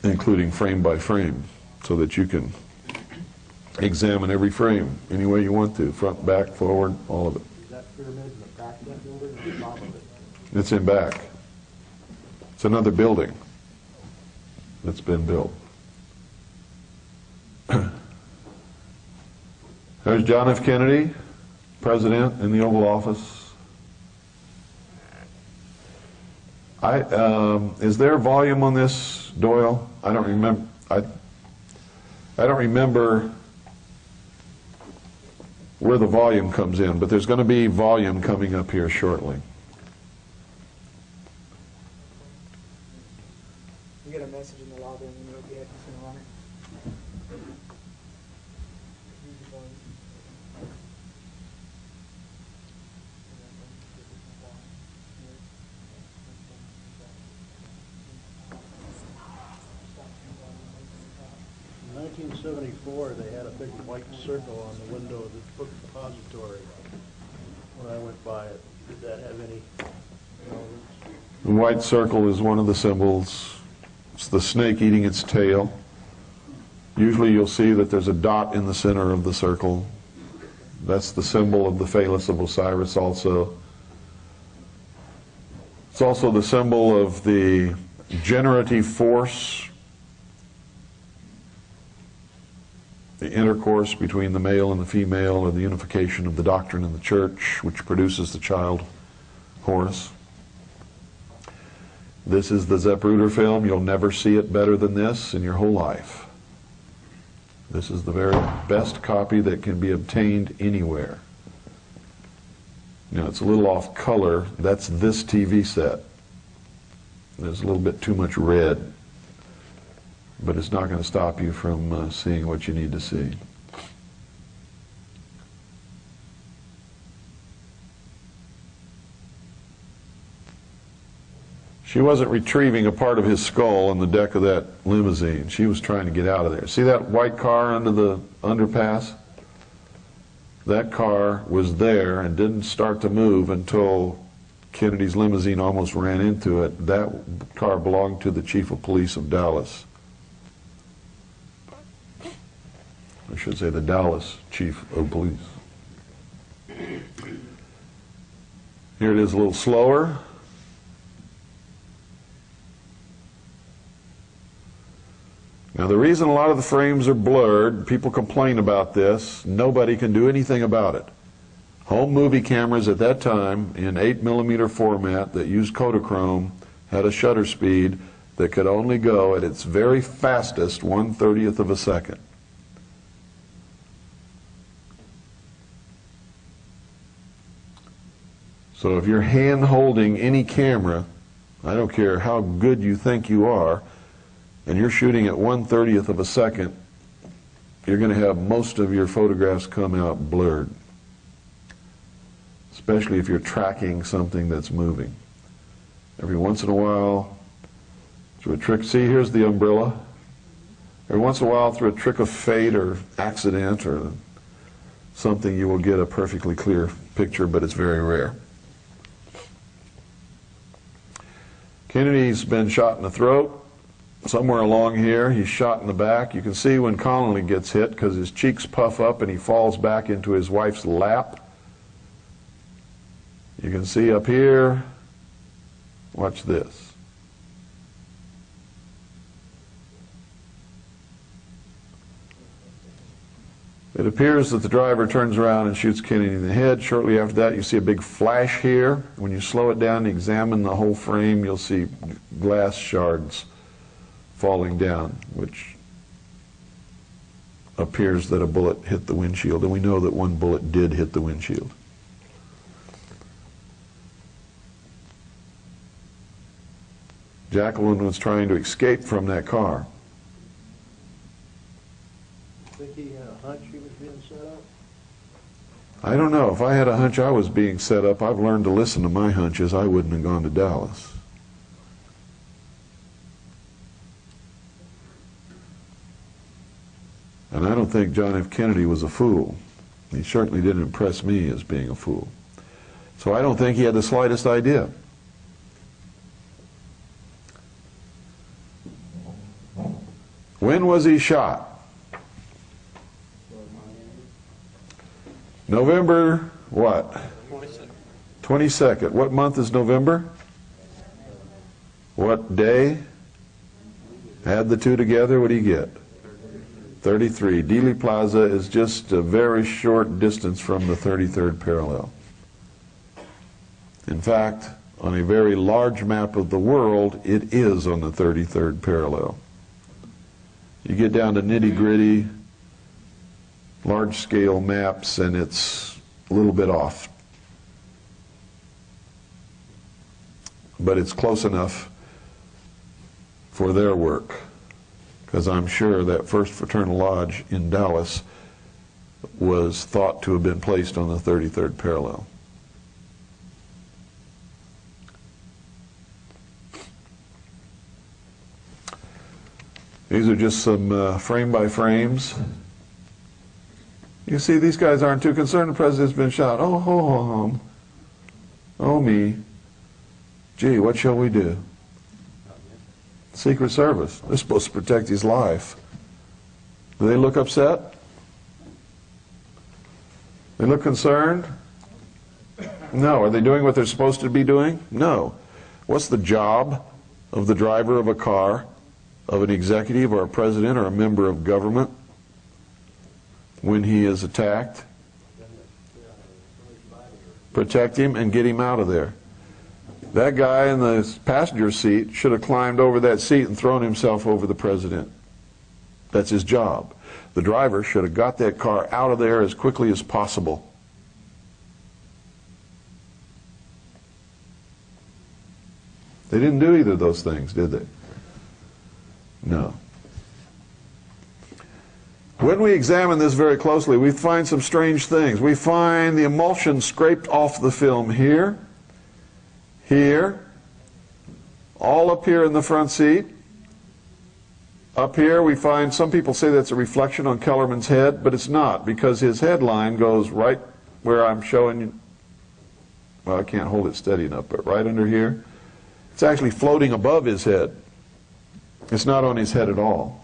including frame by frame, so that you can examine every frame any way you want to, front, back, forward, all of it. Is that pyramid in the back of that building or the top of it? It's in back. It's another building that's been built. There's John F. Kennedy, President, in the Oval Office. Is there volume on this, Doyle? I don't remember. I don't remember where the volume comes in, but there's going to be volume coming up here shortly. message in the lobby and we will be happy to honor. In 1974, they had a big white circle on the window of the book depository. When I went by it, did that have any relevance? The white circle is one of the symbols. It's the snake eating its tail. Usually you'll see that there's a dot in the center of the circle. That's the symbol of the phallus of Osiris also. It's also the symbol of the generative force, the intercourse between the male and the female, or the unification of the doctrine in the church, which produces the child, Horus. This is the Zapruder film. You'll never see it better than this in your whole life. This is the very best copy that can be obtained anywhere. Now, it's a little off color. That's this TV set. There's a little bit too much red. But it's not going to stop you from seeing what you need to see. She wasn't retrieving a part of his skull on the deck of that limousine. She was trying to get out of there. See that white car under the underpass? That car was there and didn't start to move until Kennedy's limousine almost ran into it. That car belonged to the chief of police of Dallas. I should say the Dallas chief of police. Here it is a little slower. Now, the reason a lot of the frames are blurred, people complain about this, nobody can do anything about it. Home movie cameras at that time in 8mm format that used Kodachrome had a shutter speed that could only go at its very fastest 1/30th of a second. So if you're hand-holding any camera, I don't care how good you think you are, and you're shooting at 1/30th of a second, you're going to have most of your photographs come out blurred, especially if you're tracking something that's moving. Every once in a while, through a trick, see, here's the umbrella. Every once in a while, through a trick of fate or accident or something, you will get a perfectly clear picture, but it's very rare. Kennedy's been shot in the throat. Somewhere along here, he's shot in the back. You can see when Connally gets hit because his cheeks puff up and he falls back into his wife's lap. You can see up here, watch this. It appears that the driver turns around and shoots Kennedy in the head. Shortly after that, you see a big flash here. When you slow it down and examine the whole frame, you'll see glass shards falling down, which appears that a bullet hit the windshield, and we know that one bullet did hit the windshield. Jacqueline was trying to escape from that car. Think he had a hunch he was being set up? I don't know. If I had a hunch I was being set up, I've learned to listen to my hunches. I wouldn't have gone to Dallas. And I don't think John F. Kennedy was a fool. He certainly didn't impress me as being a fool. So I don't think he had the slightest idea. When was he shot? November what? 22nd. What month is November? What day? Add the two together, what do you get? 33. Dealey Plaza is just a very short distance from the 33rd parallel. In fact, on a very large map of the world, it is on the 33rd parallel. You get down to nitty-gritty, large-scale maps, and it's a little bit off. But it's close enough for their work, because I'm sure that first fraternal lodge in Dallas was thought to have been placed on the 33rd parallel. These are just some frame by frames. You see, these guys aren't too concerned. The president's been shot. Oh, ho, ho, hum. Oh, me. Gee, what shall we do? Secret Service. They're supposed to protect his life. Do they look upset? They look concerned? No. Are they doing what they're supposed to be doing? No. What's the job of the driver of a car, of an executive or a president or a member of government when he is attacked? Protect him and get him out of there. That guy in the passenger seat should have climbed over that seat and thrown himself over the president. That's his job. The driver should have got that car out of there as quickly as possible. They didn't do either of those things, did they? No. When we examine this very closely, we find some strange things. We find the emulsion scraped off the film here, here, all up here in the front seat. Up here we find, some people say that's a reflection on Kellerman's head, but it's not, because his headline goes right where I'm showing you. Well, I can't hold it steady enough, but right under here. It's actually floating above his head. It's not on his head at all.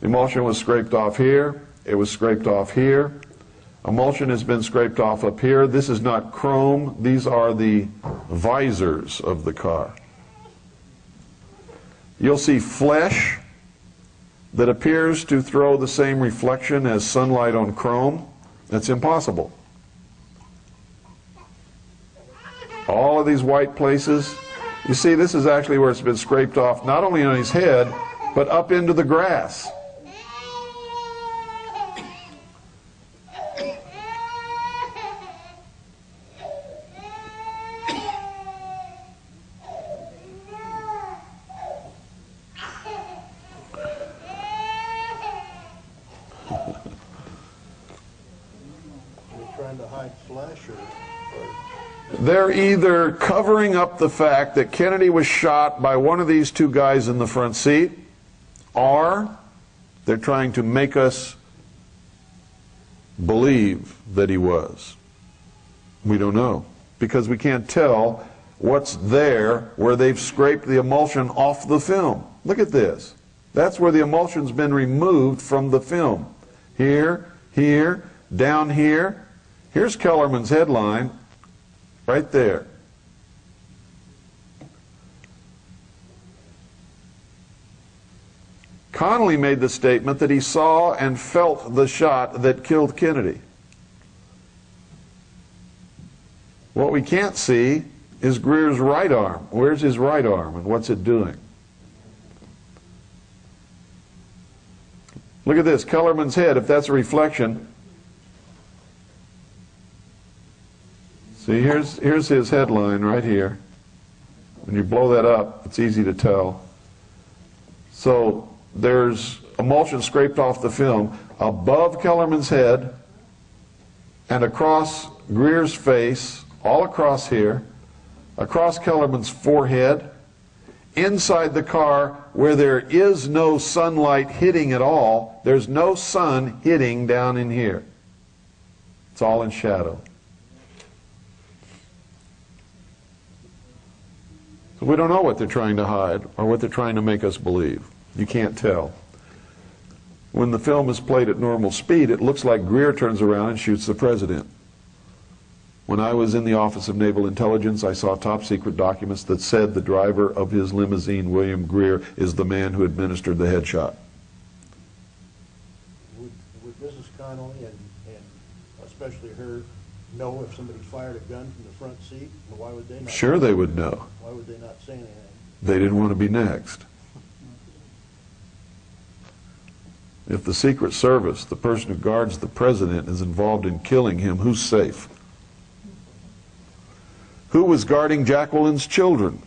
The emulsion was scraped off here. It was scraped off here. Emulsion has been scraped off up here. This is not chrome. These are the visors of the car. You'll see flesh that appears to throw the same reflection as sunlight on chrome. That's impossible. All of these white places. You see, this is actually where it's been scraped off, not only on his head, but up into the grass. They're either covering up the fact that Kennedy was shot by one of these two guys in the front seat, or they're trying to make us believe that he was. We don't know, because we can't tell what's there where they've scraped the emulsion off the film. Look at this. That's where the emulsion's been removed from the film. Here, here, down here. Here's Kellerman's headline. Right there. Connally made the statement that he saw and felt the shot that killed Kennedy. What we can't see is Greer's right arm. Where's his right arm and what's it doing? Look at this, Kellerman's head, if that's a reflection. See, here's his headline right here. When you blow that up, it's easy to tell. So there's emulsion scraped off the film above Kellerman's head and across Greer's face, all across here, across Kellerman's forehead, inside the car where there is no sunlight hitting at all. There's no sun hitting down in here. It's all in shadow. So we don't know what they're trying to hide or what they're trying to make us believe. You can't tell. When the film is played at normal speed, it looks like Greer turns around and shoots the president. When I was in the Office of Naval Intelligence, I saw top secret documents that said the driver of his limousine, William Greer, is the man who administered the headshot. Would Mrs. Connally and especially her know if somebody fired a gun from the front seat? Why would they not? Sure they would know. Why would they not say anything? They didn't want to be next. If the Secret Service, the person who guards the president, is involved in killing him, who's safe? Who was guarding Jacqueline's children?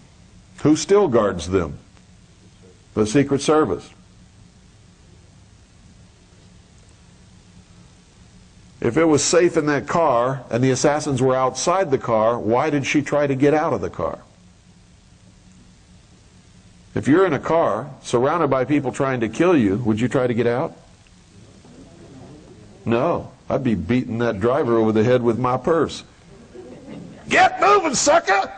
Who still guards them? the Secret Service. If it was safe in that car and the assassins were outside the car, why did she try to get out of the car? If you're in a car surrounded by people trying to kill you, would you try to get out? No, I'd be beating that driver over the head with my purse. Get moving, sucker!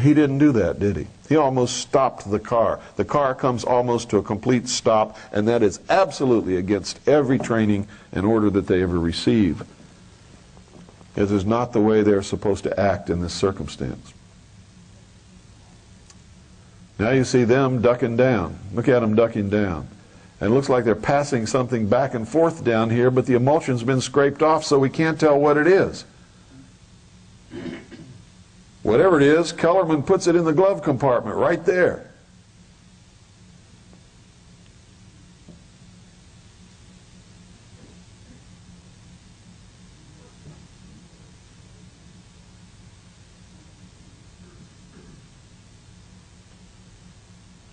He didn't do that, did he? He almost stopped the car. The car comes almost to a complete stop, and that is absolutely against every training and order that they ever receive. It is not the way they're supposed to act in this circumstance. Now you see them ducking down. Look at them ducking down. And it looks like they're passing something back and forth down here, but the emulsion's been scraped off, so we can't tell what it is. Whatever it is, Kellerman puts it in the glove compartment right there.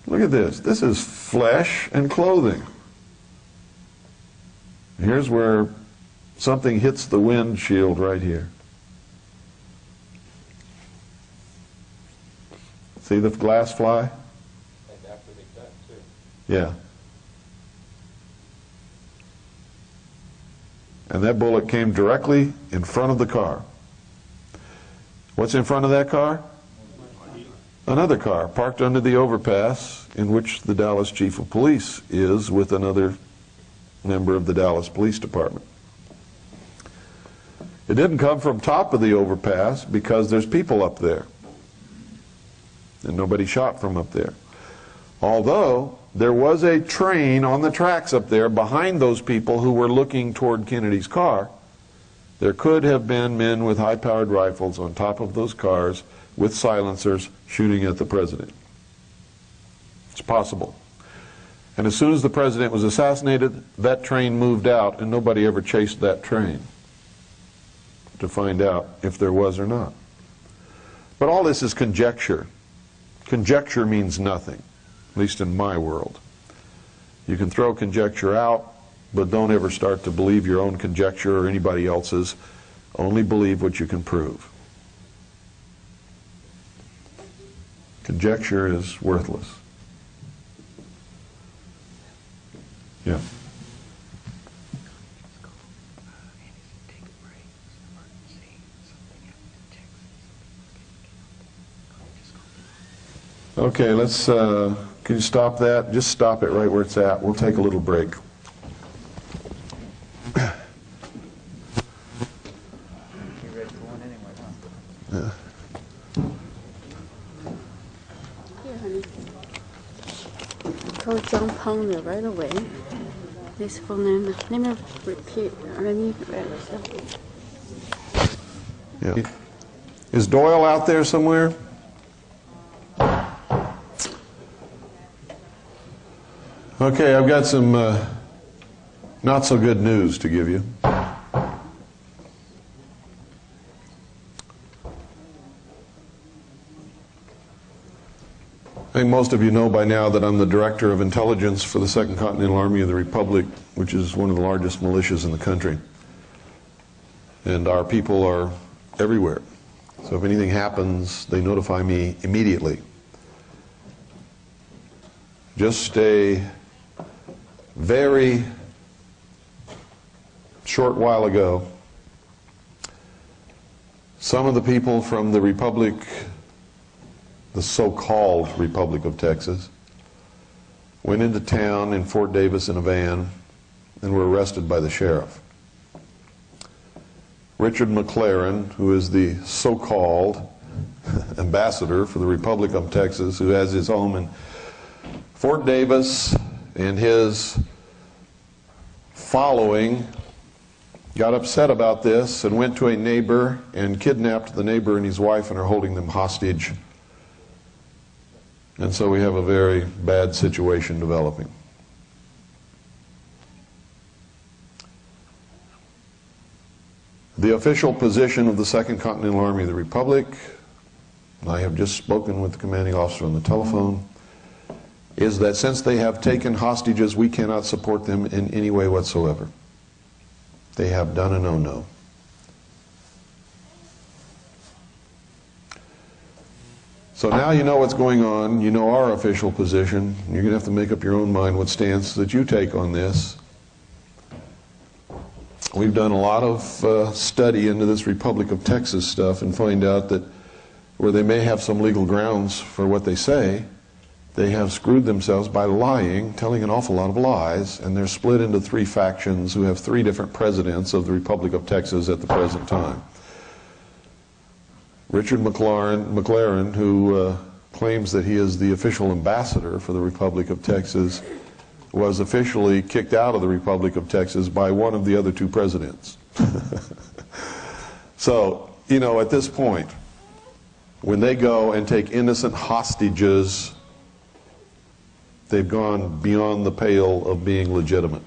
Look at this. This is flesh and clothing. Here's where something hits the windshield right here. See the glass fly? That's after they cut, too. Yeah. And that bullet came directly in front of the car. What's in front of that car? Another car parked under the overpass in which the Dallas Chief of Police is with another member of the Dallas Police Department. It didn't come from top of the overpass because there's people up there. And nobody shot from up there. Although there was a train on the tracks up there behind those people who were looking toward Kennedy's car, there could have been men with high-powered rifles on top of those cars with silencers shooting at the president. It's possible. And as soon as the president was assassinated, that train moved out, and nobody ever chased that train to find out if there was or not. But all this is conjecture. Conjecture means nothing, at least in my world. You can throw conjecture out, but don't ever start to believe your own conjecture or anybody else's. Only believe what you can prove. Conjecture is worthless. Yeah. Okay, let's, can you stop that? Just stop it right where it's at. We'll take a little break. You're ready for one anyway, huh? Yeah. Here, honey. Call John Pounder right away. His full name. Let me repeat. Yeah. Is Doyle out there somewhere? Okay, I've got some not so good news to give you. I think most of you know by now that I'm the Director of Intelligence for the Second Continental Army of the Republic, which is one of the largest militias in the country. And our people are everywhere. So if anything happens, they notify me immediately. Just a very short while ago, some of the people from the Republic, the so-called Republic of Texas, went into town in Fort Davis in a van and were arrested by the sheriff. Richard McLaren, who is the so-called ambassador for the Republic of Texas, who has his home in Fort Davis, and his following got upset about this and went to a neighbor and kidnapped the neighbor and his wife and are holding them hostage. And so we have a very bad situation developing. The official position of the Second Continental Army of the Republic, and I have just spoken with the commanding officer on the telephone, is that since they have taken hostages, we cannot support them in any way whatsoever. They have done a no-no. So now you know what's going on, you know our official position, you're going to have to make up your own mind what stance that you take on this. We've done a lot of study into this Republic of Texas stuff and find out that where they may have some legal grounds for what they say, they have screwed themselves by lying, telling an awful lot of lies, and they're split into three factions who have three different presidents of the Republic of Texas at the present time. Richard McLaren, who claims that he is the official ambassador for the Republic of Texas, was officially kicked out of the Republic of Texas by one of the other two presidents. So, you know, at this point, when they go and take innocent hostages, they've gone beyond the pale of being legitimate.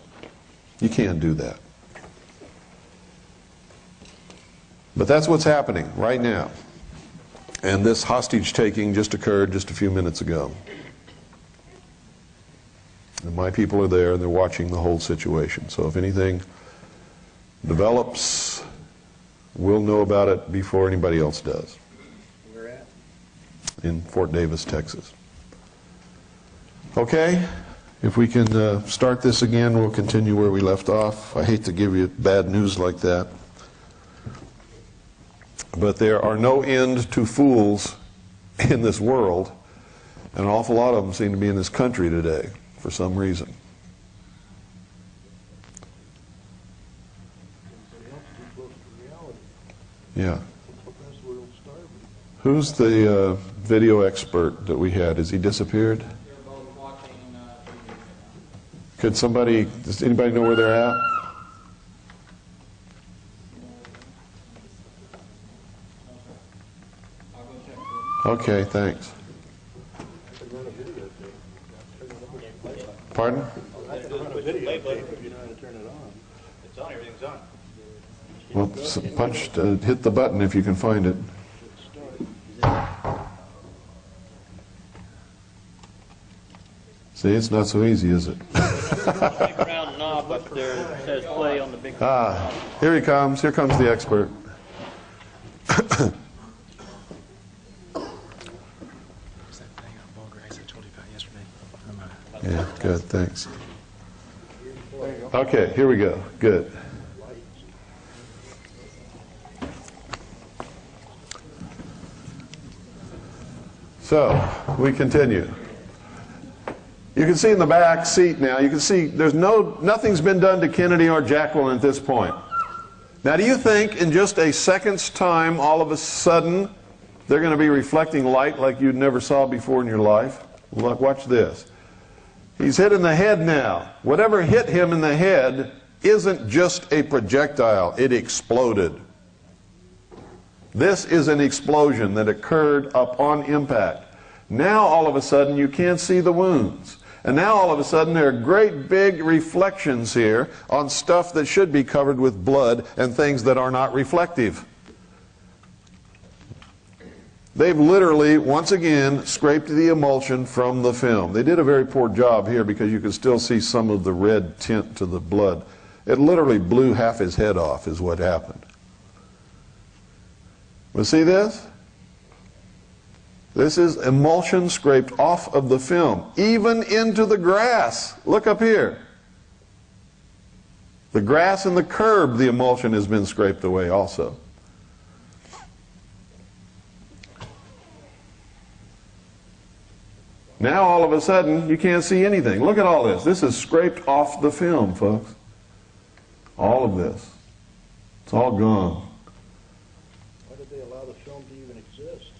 You can't do that. But that's what's happening right now. And this hostage taking just occurred just a few minutes ago. And my people are there and they're watching the whole situation. So if anything develops, we'll know about it before anybody else does. Where at? In Fort Davis, Texas. Okay, if we can start this again, we'll continue where we left off. I hate to give you bad news like that. But there are no end to fools in this world, and an awful lot of them seem to be in this country today for some reason. Yeah. Who's the video expert that we had? Has he disappeared? Could somebody, does anybody know where they're at? Okay, thanks. Pardon? Well, punch, hit the button if you can find it. See, it's not so easy, is it? Ah, here he comes. Here comes the expert. Yeah, good, thanks. Okay, here we go. Good. So, we continue. You can see in the back seat now, you can see there's nothing's been done to Kennedy or Jacqueline at this point. Now, do you think in just a second's time, all of a sudden, they're going to be reflecting light like you never saw before in your life? Look, watch this. He's hit in the head now. Whatever hit him in the head isn't just a projectile, it exploded. This is an explosion that occurred upon impact. Now all of a sudden you can't see the wounds. And now all of a sudden there are great big reflections here on stuff that should be covered with blood and things that are not reflective. They've literally, once again, scraped the emulsion from the film. They did a very poor job here because you can still see some of the red tint to the blood. It literally blew half his head off is what happened. But see this? This is emulsion scraped off of the film, even into the grass. Look up here. The grass and the curb, the emulsion has been scraped away also. Now, all of a sudden, you can't see anything. Look at all this. This is scraped off the film, folks. All of this. It's all gone. Why did they allow the film to even exist?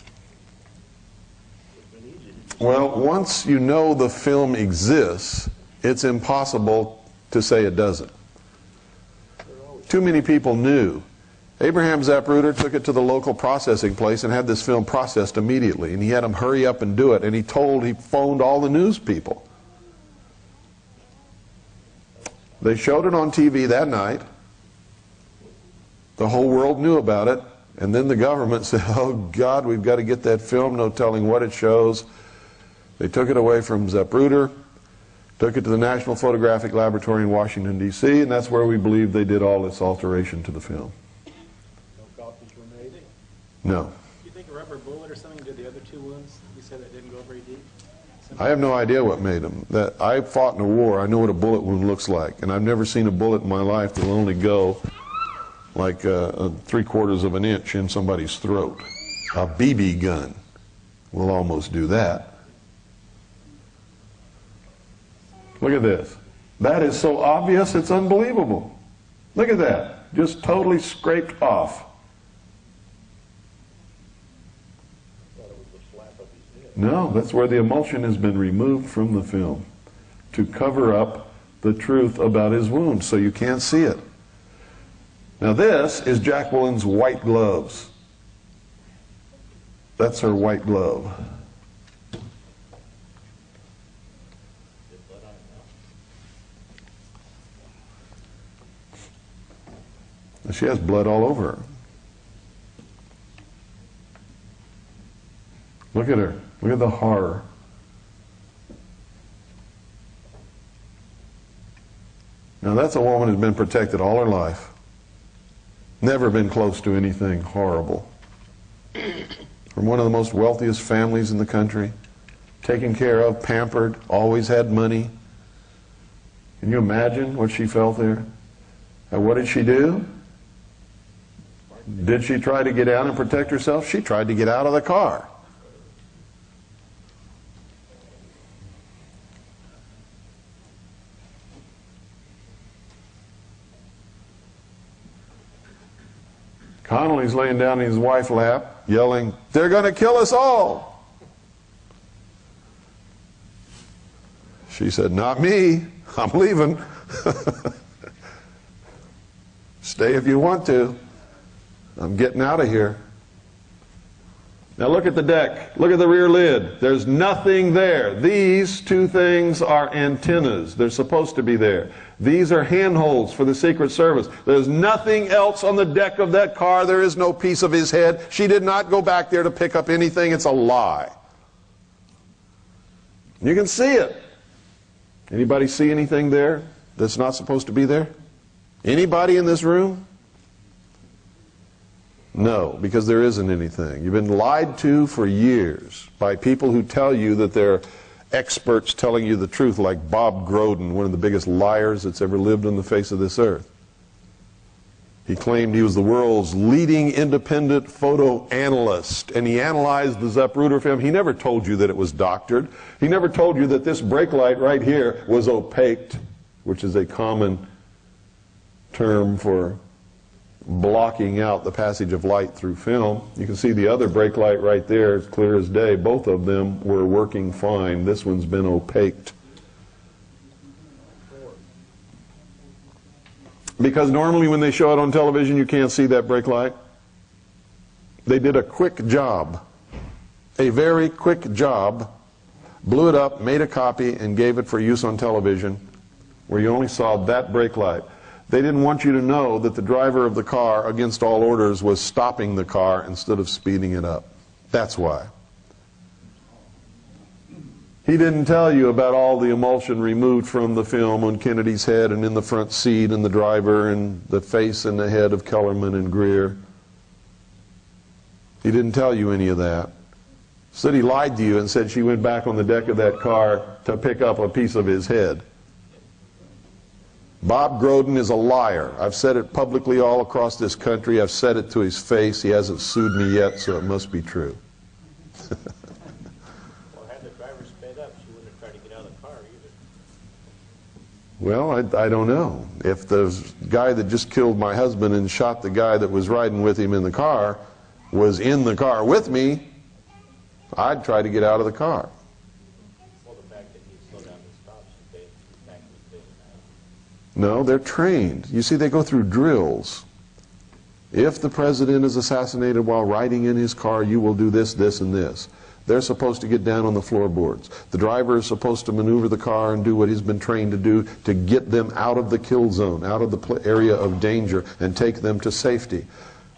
It would have been easy to well, once you know the film exists, it's impossible to say it doesn't. Too many people knew. Abraham Zapruder took it to the local processing place and had this film processed immediately, and he had them hurry up and do it, and he phoned all the news people. They showed it on TV that night. The whole world knew about it, and then the government said, oh God, we've got to get that film, no telling what it shows. They took it away from Zapruder, took it to the National Photographic Laboratory in Washington, D.C., and that's where we believe they did all this alteration to the film. No copies were made? No. Do you think a rubber bullet or something did the other two wounds? You said that didn't go very deep? I have no idea what made them. That I fought in a war. I know what a bullet wound looks like, and I've never seen a bullet in my life that will only go like 3/4 of an inch in somebody's throat. A BB gun will almost do that. Look at this. That is so obvious, it's unbelievable. Look at that. Just totally scraped off. No, that's where the emulsion has been removed from the film to cover up the truth about his wound, so you can't see it. Now this is Jacqueline's white gloves. That's her white glove. She has blood all over her. Look at her. Look at the horror. Now that's a woman who's been protected all her life. Never been close to anything horrible. From one of the most wealthiest families in the country. Taken care of, pampered, always had money. Can you imagine what she felt there? And what did she do? Did she try to get out and protect herself? She tried to get out of the car. Connolly's laying down in his wife's lap, yelling, "They're going to kill us all!" She said, "Not me. I'm leaving." "Stay if you want to. I'm getting out of here." Now look at the deck. Look at the rear lid. There's nothing there. These two things are antennas. They're supposed to be there. These are handholds for the Secret Service. There's nothing else on the deck of that car. There is no piece of his head. She did not go back there to pick up anything. It's a lie. You can see it. Anybody see anything there that's not supposed to be there? Anybody in this room? No, because there isn't anything. You've been lied to for years by people who tell you that they're experts telling you the truth, like Bob Groden, one of the biggest liars that's ever lived on the face of this earth. He claimed he was the world's leading independent photo analyst, and he analyzed the Zapruder film. He never told you that it was doctored. He never told you that this brake light right here was opaqued, which is a common term for blocking out the passage of light through film. You can see the other brake light right there, it's clear as day. Both of them were working fine. This one's been opaqued. Because normally when they show it on television, you can't see that brake light. They did a quick job, a very quick job, blew it up, made a copy, and gave it for use on television, where you only saw that brake light. They didn't want you to know that the driver of the car, against all orders, was stopping the car instead of speeding it up. That's why. He didn't tell you about all the emulsion removed from the film on Kennedy's head and in the front seat and the driver and the face and the head of Kellerman and Greer. He didn't tell you any of that. Said he lied to you and said she went back on the deck of that car to pick up a piece of his head. Bob Groden is a liar. I've said it publicly all across this country. I've said it to his face. He hasn't sued me yet, so it must be true. Well, had the driver sped up, she wouldn't have tried to get out of the car either. Well, I don't know. If the guy that just killed my husband and shot the guy that was riding with him in the car was in the car with me, I'd try to get out of the car. No, they're trained. You see, they go through drills. If the president is assassinated while riding in his car, you will do this, this, and this. They're supposed to get down on the floorboards. The driver is supposed to maneuver the car and do what he's been trained to do to get them out of the kill zone, out of the area of danger, and take them to safety.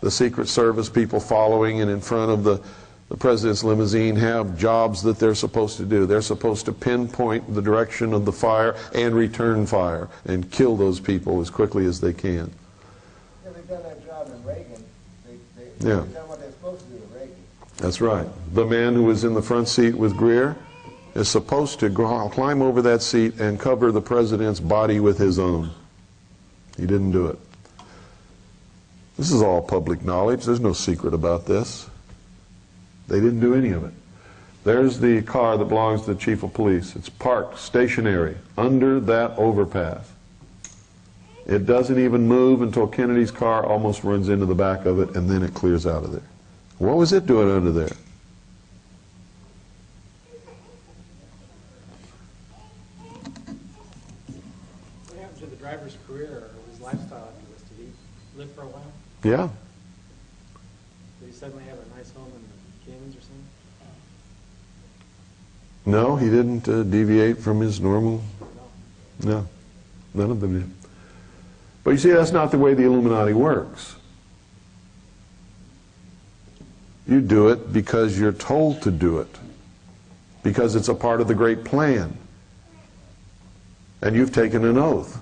The Secret Service people following and in front of the the president's limousine have jobs that they're supposed to do. They're supposed to pinpoint the direction of the fire and return fire and kill those people as quickly as they can. Yeah, they've done that job in Reagan. They've done what they're supposed to do in Reagan. That's right. The man who was in the front seat with Greer is supposed to climb over that seat and cover the president's body with his own. He didn't do it. This is all public knowledge. There's no secret about this. They didn't do any of it. There's the car that belongs to the chief of police. It's parked stationary under that overpass. It doesn't even move until Kennedy's car almost runs into the back of it, and then it clears out of there. What was it doing under there? What happened to the driver's career or his lifestyle? Did he live for a while? Yeah. Did he suddenly have a nice home in the Caymans or something? No, he didn't deviate from his normal. No, none of them did. But you see, that's not the way the Illuminati works. You do it because you're told to do it, because it's a part of the great plan. And you've taken an oath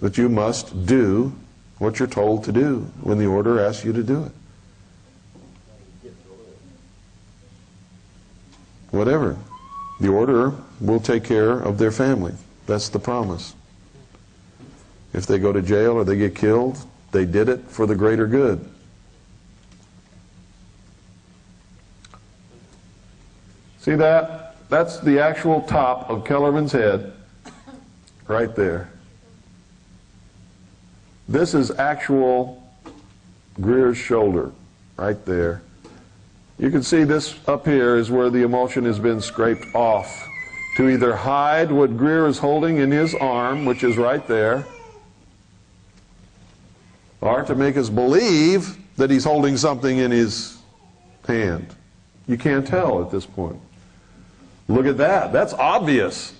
that you must do what you're told to do when the order asks you to do it. Whatever. The order will take care of their family. That's the promise. If they go to jail or they get killed, they did it for the greater good. See that? That's the actual top of Kellerman's head, right there. This is actual Greer's shoulder, right there. You can see this up here is where the emulsion has been scraped off to either hide what Greer is holding in his arm, which is right there, or to make us believe that he's holding something in his hand. You can't tell at this point. Look at that. That's obvious.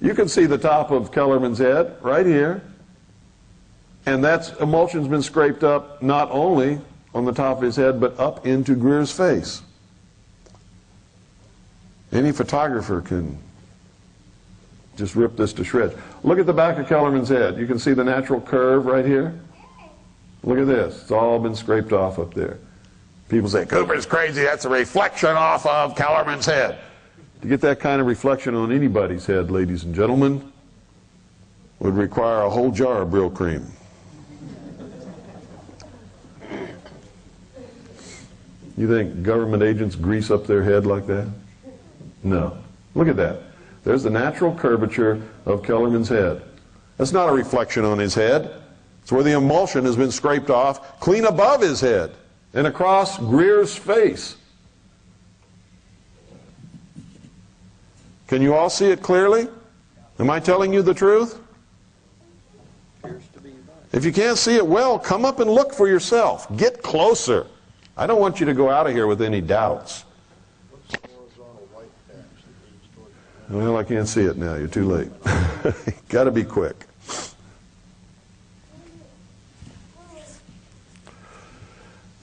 You can see the top of Kellerman's head right here. And that emulsion's been scraped up not only on the top of his head, but up into Greer's face. Any photographer can just rip this to shreds. Look at the back of Kellerman's head. You can see the natural curve right here. Look at this. It's all been scraped off up there. People say, Cooper's crazy, that's a reflection off of Kellerman's head. To get that kind of reflection on anybody's head, ladies and gentlemen, would require a whole jar of Brill cream. You think government agents grease up their head like that? No. Look at that. There's the natural curvature of Kellerman's head. That's not a reflection on his head. It's where the emulsion has been scraped off clean above his head and across Greer's face. Can you all see it clearly? Am I telling you the truth? If you can't see it well, come up and look for yourself. Get closer. I don't want you to go out of here with any doubts. Well, I can't see it now. You're too late. Got to be quick.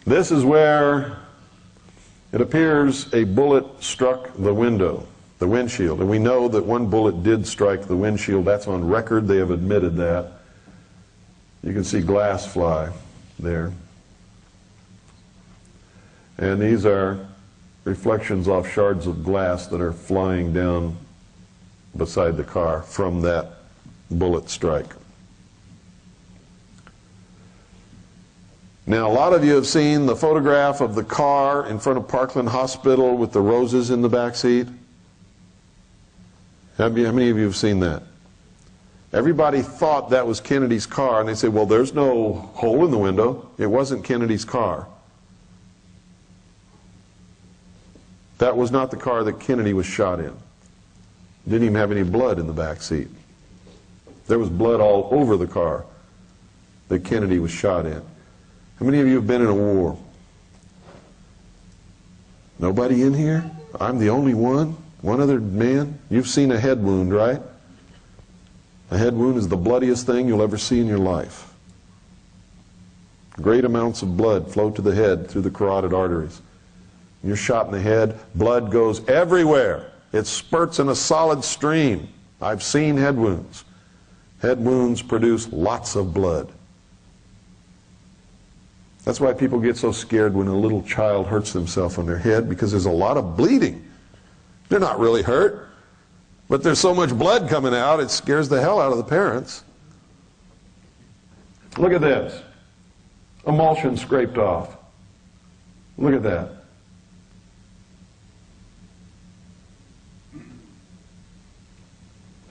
This is where it appears a bullet struck the window, the windshield. And we know that one bullet did strike the windshield. That's on record. They have admitted that. You can see glass fly there. And these are reflections off shards of glass that are flying down beside the car from that bullet strike. Now, a lot of you have seen the photograph of the car in front of Parkland Hospital with the roses in the back seat. How many of you have seen that? Everybody thought that was Kennedy's car, and they said, well, there's no hole in the window. It wasn't Kennedy's car. That was not the car that Kennedy was shot in. Didn't even have any blood in the back seat. There was blood all over the car that Kennedy was shot in. How many of you have been in a war? Nobody in here? I'm the only one? One other man? You've seen a head wound, right? A head wound is the bloodiest thing you'll ever see in your life. Great amounts of blood flow to the head through the carotid arteries. You're shot in the head, blood goes everywhere. It spurts in a solid stream. I've seen head wounds. Head wounds produce lots of blood. That's why people get so scared when a little child hurts themselves on their head, because there's a lot of bleeding. They're not really hurt, but there's so much blood coming out, it scares the hell out of the parents. Look at this. Emulsion scraped off. Look at that.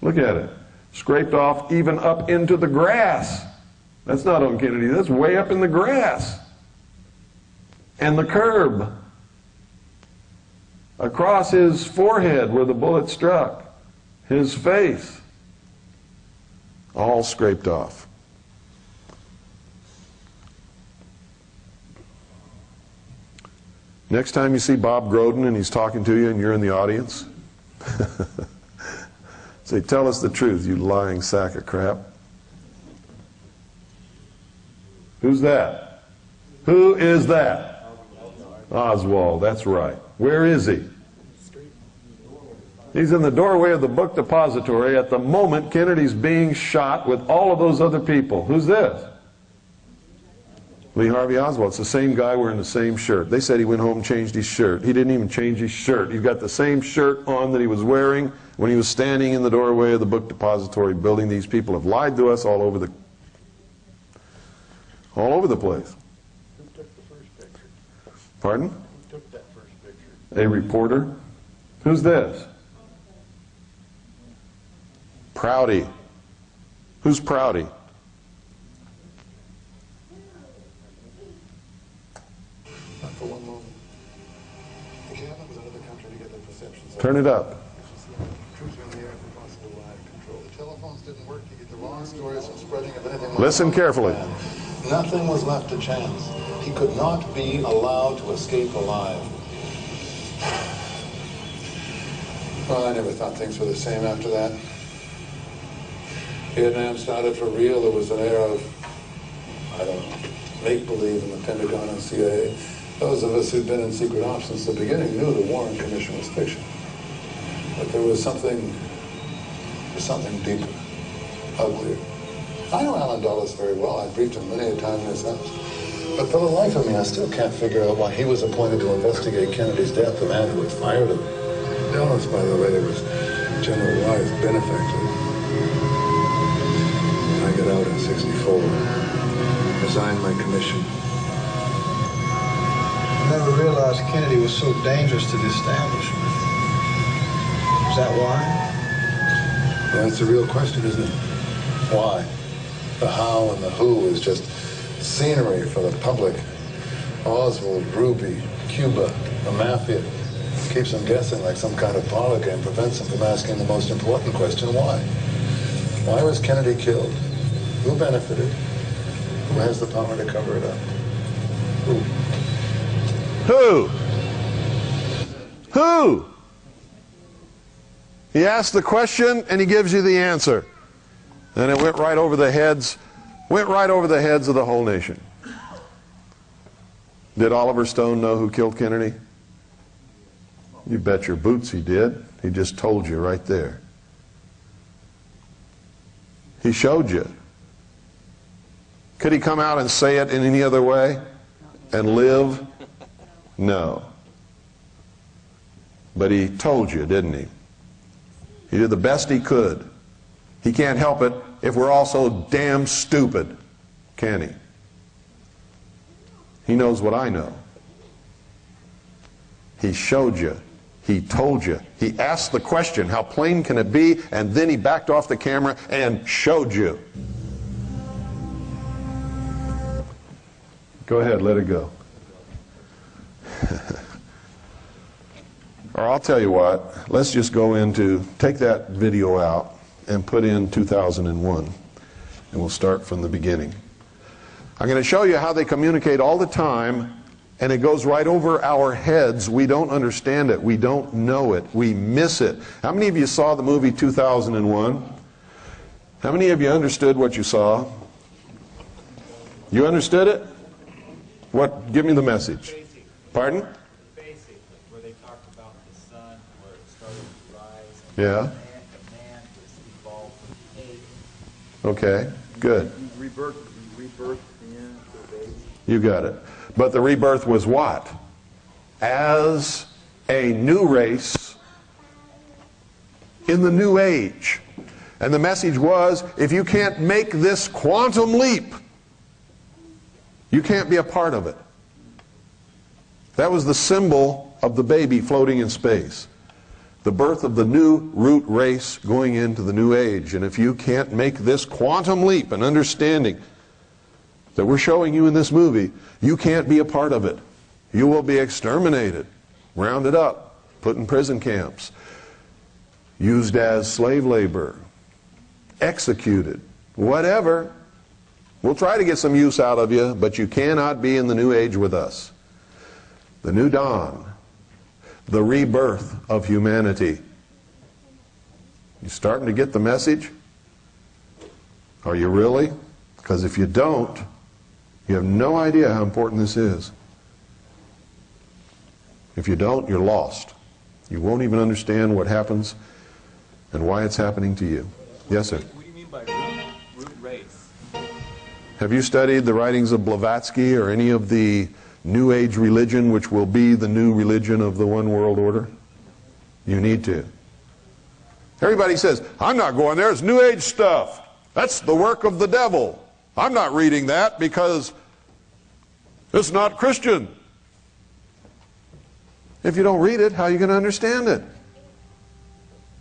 Look at it. Scraped off even up into the grass. That's not on Kennedy, that's way up in the grass. And the curb. Across his forehead where the bullet struck. His face. All scraped off. Next time you see Bob Groden and he's talking to you and you're in the audience, say, tell us the truth, you lying sack of crap. Who's that? Who is that? Oswald, that's right. Where is he? He's in the doorway of the book depository at the moment Kennedy's being shot with all of those other people. Who's this? Lee Harvey Oswald. It's the same guy wearing the same shirt. They said he went home and changed his shirt. He didn't even change his shirt. He's got the same shirt on that he was wearing when he was standing in the doorway of the book depository building. These people have lied to us all over the place. Who took the first picture? Pardon? Who took that first picture? A reporter. Who's this? Prouty. Who's Prouty? Turn it up. Listen carefully. Nothing was left to chance. He could not be allowed to escape alive. Well, I never thought things were the same after that. Vietnam started for real. There was an era of, I don't know, make-believe in the Pentagon and CIA. Those of us who'd been in secret ops since the beginning knew the Warren Commission was fiction. But there was something deeper, uglier. I know Alan Dulles very well. I briefed him many a time in his house. But for the life of me, I still can't figure out why he was appointed to investigate Kennedy's death, the man who had fired him. Dulles, by the way, was General Wise's benefactor. I got out in '64, resigned my commission. I never realized Kennedy was so dangerous to the establishment. Is that why? That's the real question, isn't it? Why? The how and the who is just scenery for the public. Oswald, Ruby, Cuba, the mafia. Keeps them guessing like some kind of parlor game, prevents them from asking the most important question, why? Why was Kennedy killed? Who benefited? Who has the power to cover it up? Who? Who? Who? He asks the question and he gives you the answer. And it went right over the heads of the whole nation. Did Oliver Stone know who killed Kennedy? You bet your boots he did. He just told you right there. He showed you. Could he come out and say it in any other way and live? No. But he told you, didn't he? He did the best he could. He can't help it if we're all so damn stupid, can he? He knows what I know. He showed you. He told you. He asked the question, how plain can it be? And then he backed off the camera and showed you. Go ahead, let it go. Or I'll tell you what, let's just go into, take that video out and put in 2001, and we'll start from the beginning. I'm going to show you how they communicate all the time, and it goes right over our heads. We don't understand it. We don't know it. We miss it. How many of you saw the movie 2001? How many of you understood what you saw? You understood it? What? Give me the message. Pardon? Yeah. Man was evolved from egg. Okay, good. Rebirth in the baby. You got it. But the rebirth was what? As a new race in the new age. And the message was, if you can't make this quantum leap, you can't be a part of it. That was the symbol of the baby floating in space. The birth of the new root race going into the new age. And if you can't make this quantum leap and understanding that we're showing you in this movie, you can't be a part of it. You will be exterminated, rounded up, put in prison camps, used as slave labor, executed, whatever. We'll try to get some use out of you, but you cannot be in the new age with us. The new dawn, the rebirth of humanity. You starting to get the message? Are you really? Because if you don't, you have no idea how important this is. If you don't, you're lost. You won't even understand what happens and why it's happening to you. Yes, sir? What do you mean by root race? Have you studied the writings of Blavatsky or any of the New Age religion, which will be the new religion of the one world order? You need to. Everybody says, I'm not going there, it's New Age stuff. That's the work of the devil. I'm not reading that because it's not Christian. If you don't read it, how are you going to understand it?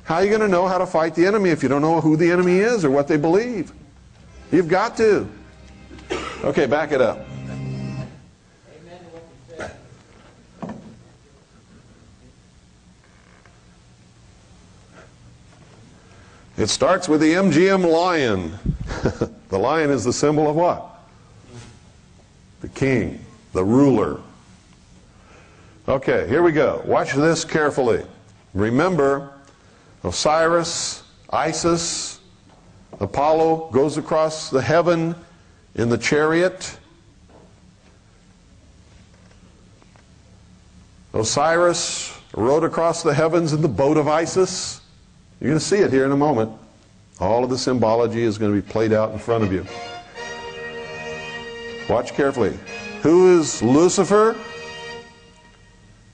How are you going to know how to fight the enemy if you don't know who the enemy is or what they believe? You've got to. Okay, back it up. It starts with the MGM lion. The lion is the symbol of what? The king, the ruler. Okay, here we go. Watch this carefully. Remember, Osiris, Isis, Apollo goes across the heaven in the chariot. Osiris rode across the heavens in the boat of Isis. You're going to see it here in a moment. All of the symbology is going to be played out in front of you. Watch carefully. Who is Lucifer?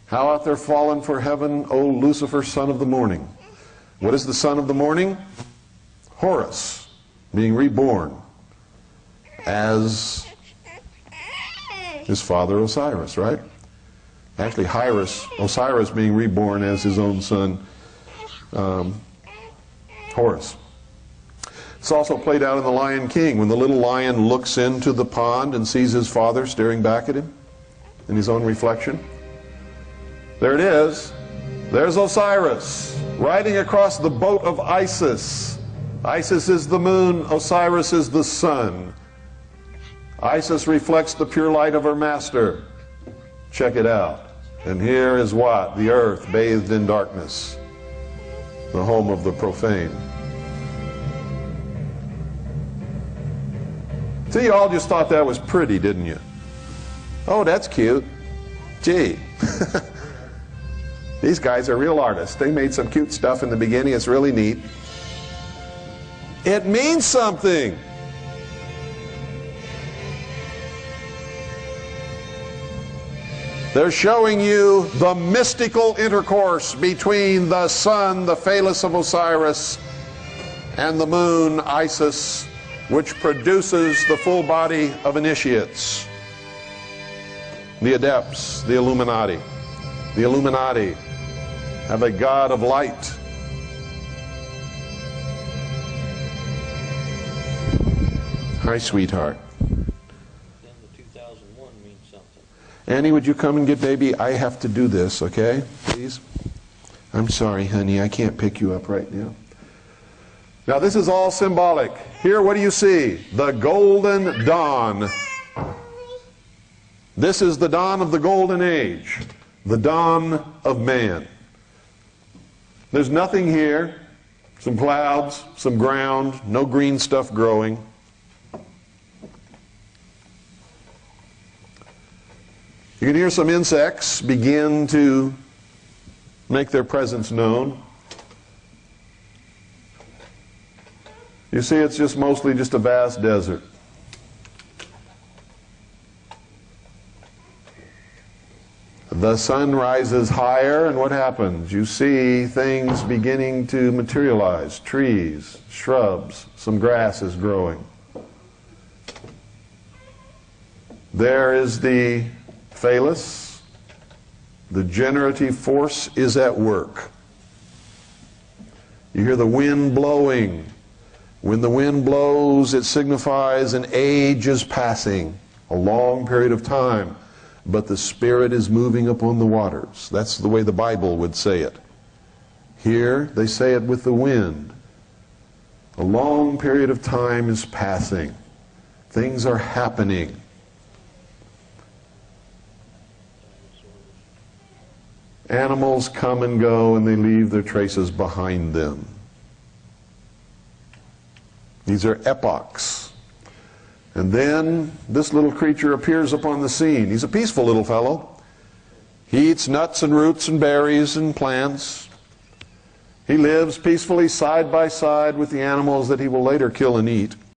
How art thou fallen for heaven, O Lucifer, son of the morning. What is the son of the morning? Horus, being reborn as his father Osiris, right? Actually, Osiris being reborn as his own son, Horus. It's also played out in The Lion King, when the little lion looks into the pond and sees his father staring back at him in his own reflection. There it is. There's Osiris riding across the boat of Isis. Isis is the moon, Osiris is the sun. Isis reflects the pure light of her master. Check it out. And here is what? The earth bathed in darkness. The home of the profane. See, you all just thought that was pretty, didn't you? Oh, that's cute. Gee. These guys are real artists. They made some cute stuff in the beginning. It's really neat. It means something. They're showing you the mystical intercourse between the sun, the Phalanx of Osiris, and the moon, Isis, which produces the full body of initiates, the adepts, the Illuminati. The Illuminati have a god of light. Hi, sweetheart. Annie, would you come and get baby? I have to do this, okay? Please? I'm sorry, honey. I can't pick you up right now. Now, this is all symbolic. Here, what do you see? The Golden Dawn. This is the dawn of the Golden Age. The dawn of man. There's nothing here. Some clouds, some ground, no green stuff growing. You can hear some insects begin to make their presence known. You see, it's just mostly just a vast desert. The sun rises higher, and what happens? You see things beginning to materialize. Trees, shrubs, some grass is growing. There is the phallus. The generative force is at work. You hear the wind blowing. When the wind blows, it signifies an age is passing, a long period of time. But the Spirit is moving upon the waters. That's the way the Bible would say it. Here, they say it with the wind. A long period of time is passing. Things are happening. Animals come and go, and they leave their traces behind them. These are epochs. And then this little creature appears upon the scene. He's a peaceful little fellow. He eats nuts and roots and berries and plants. He lives peacefully side by side with the animals that he will later kill and eat.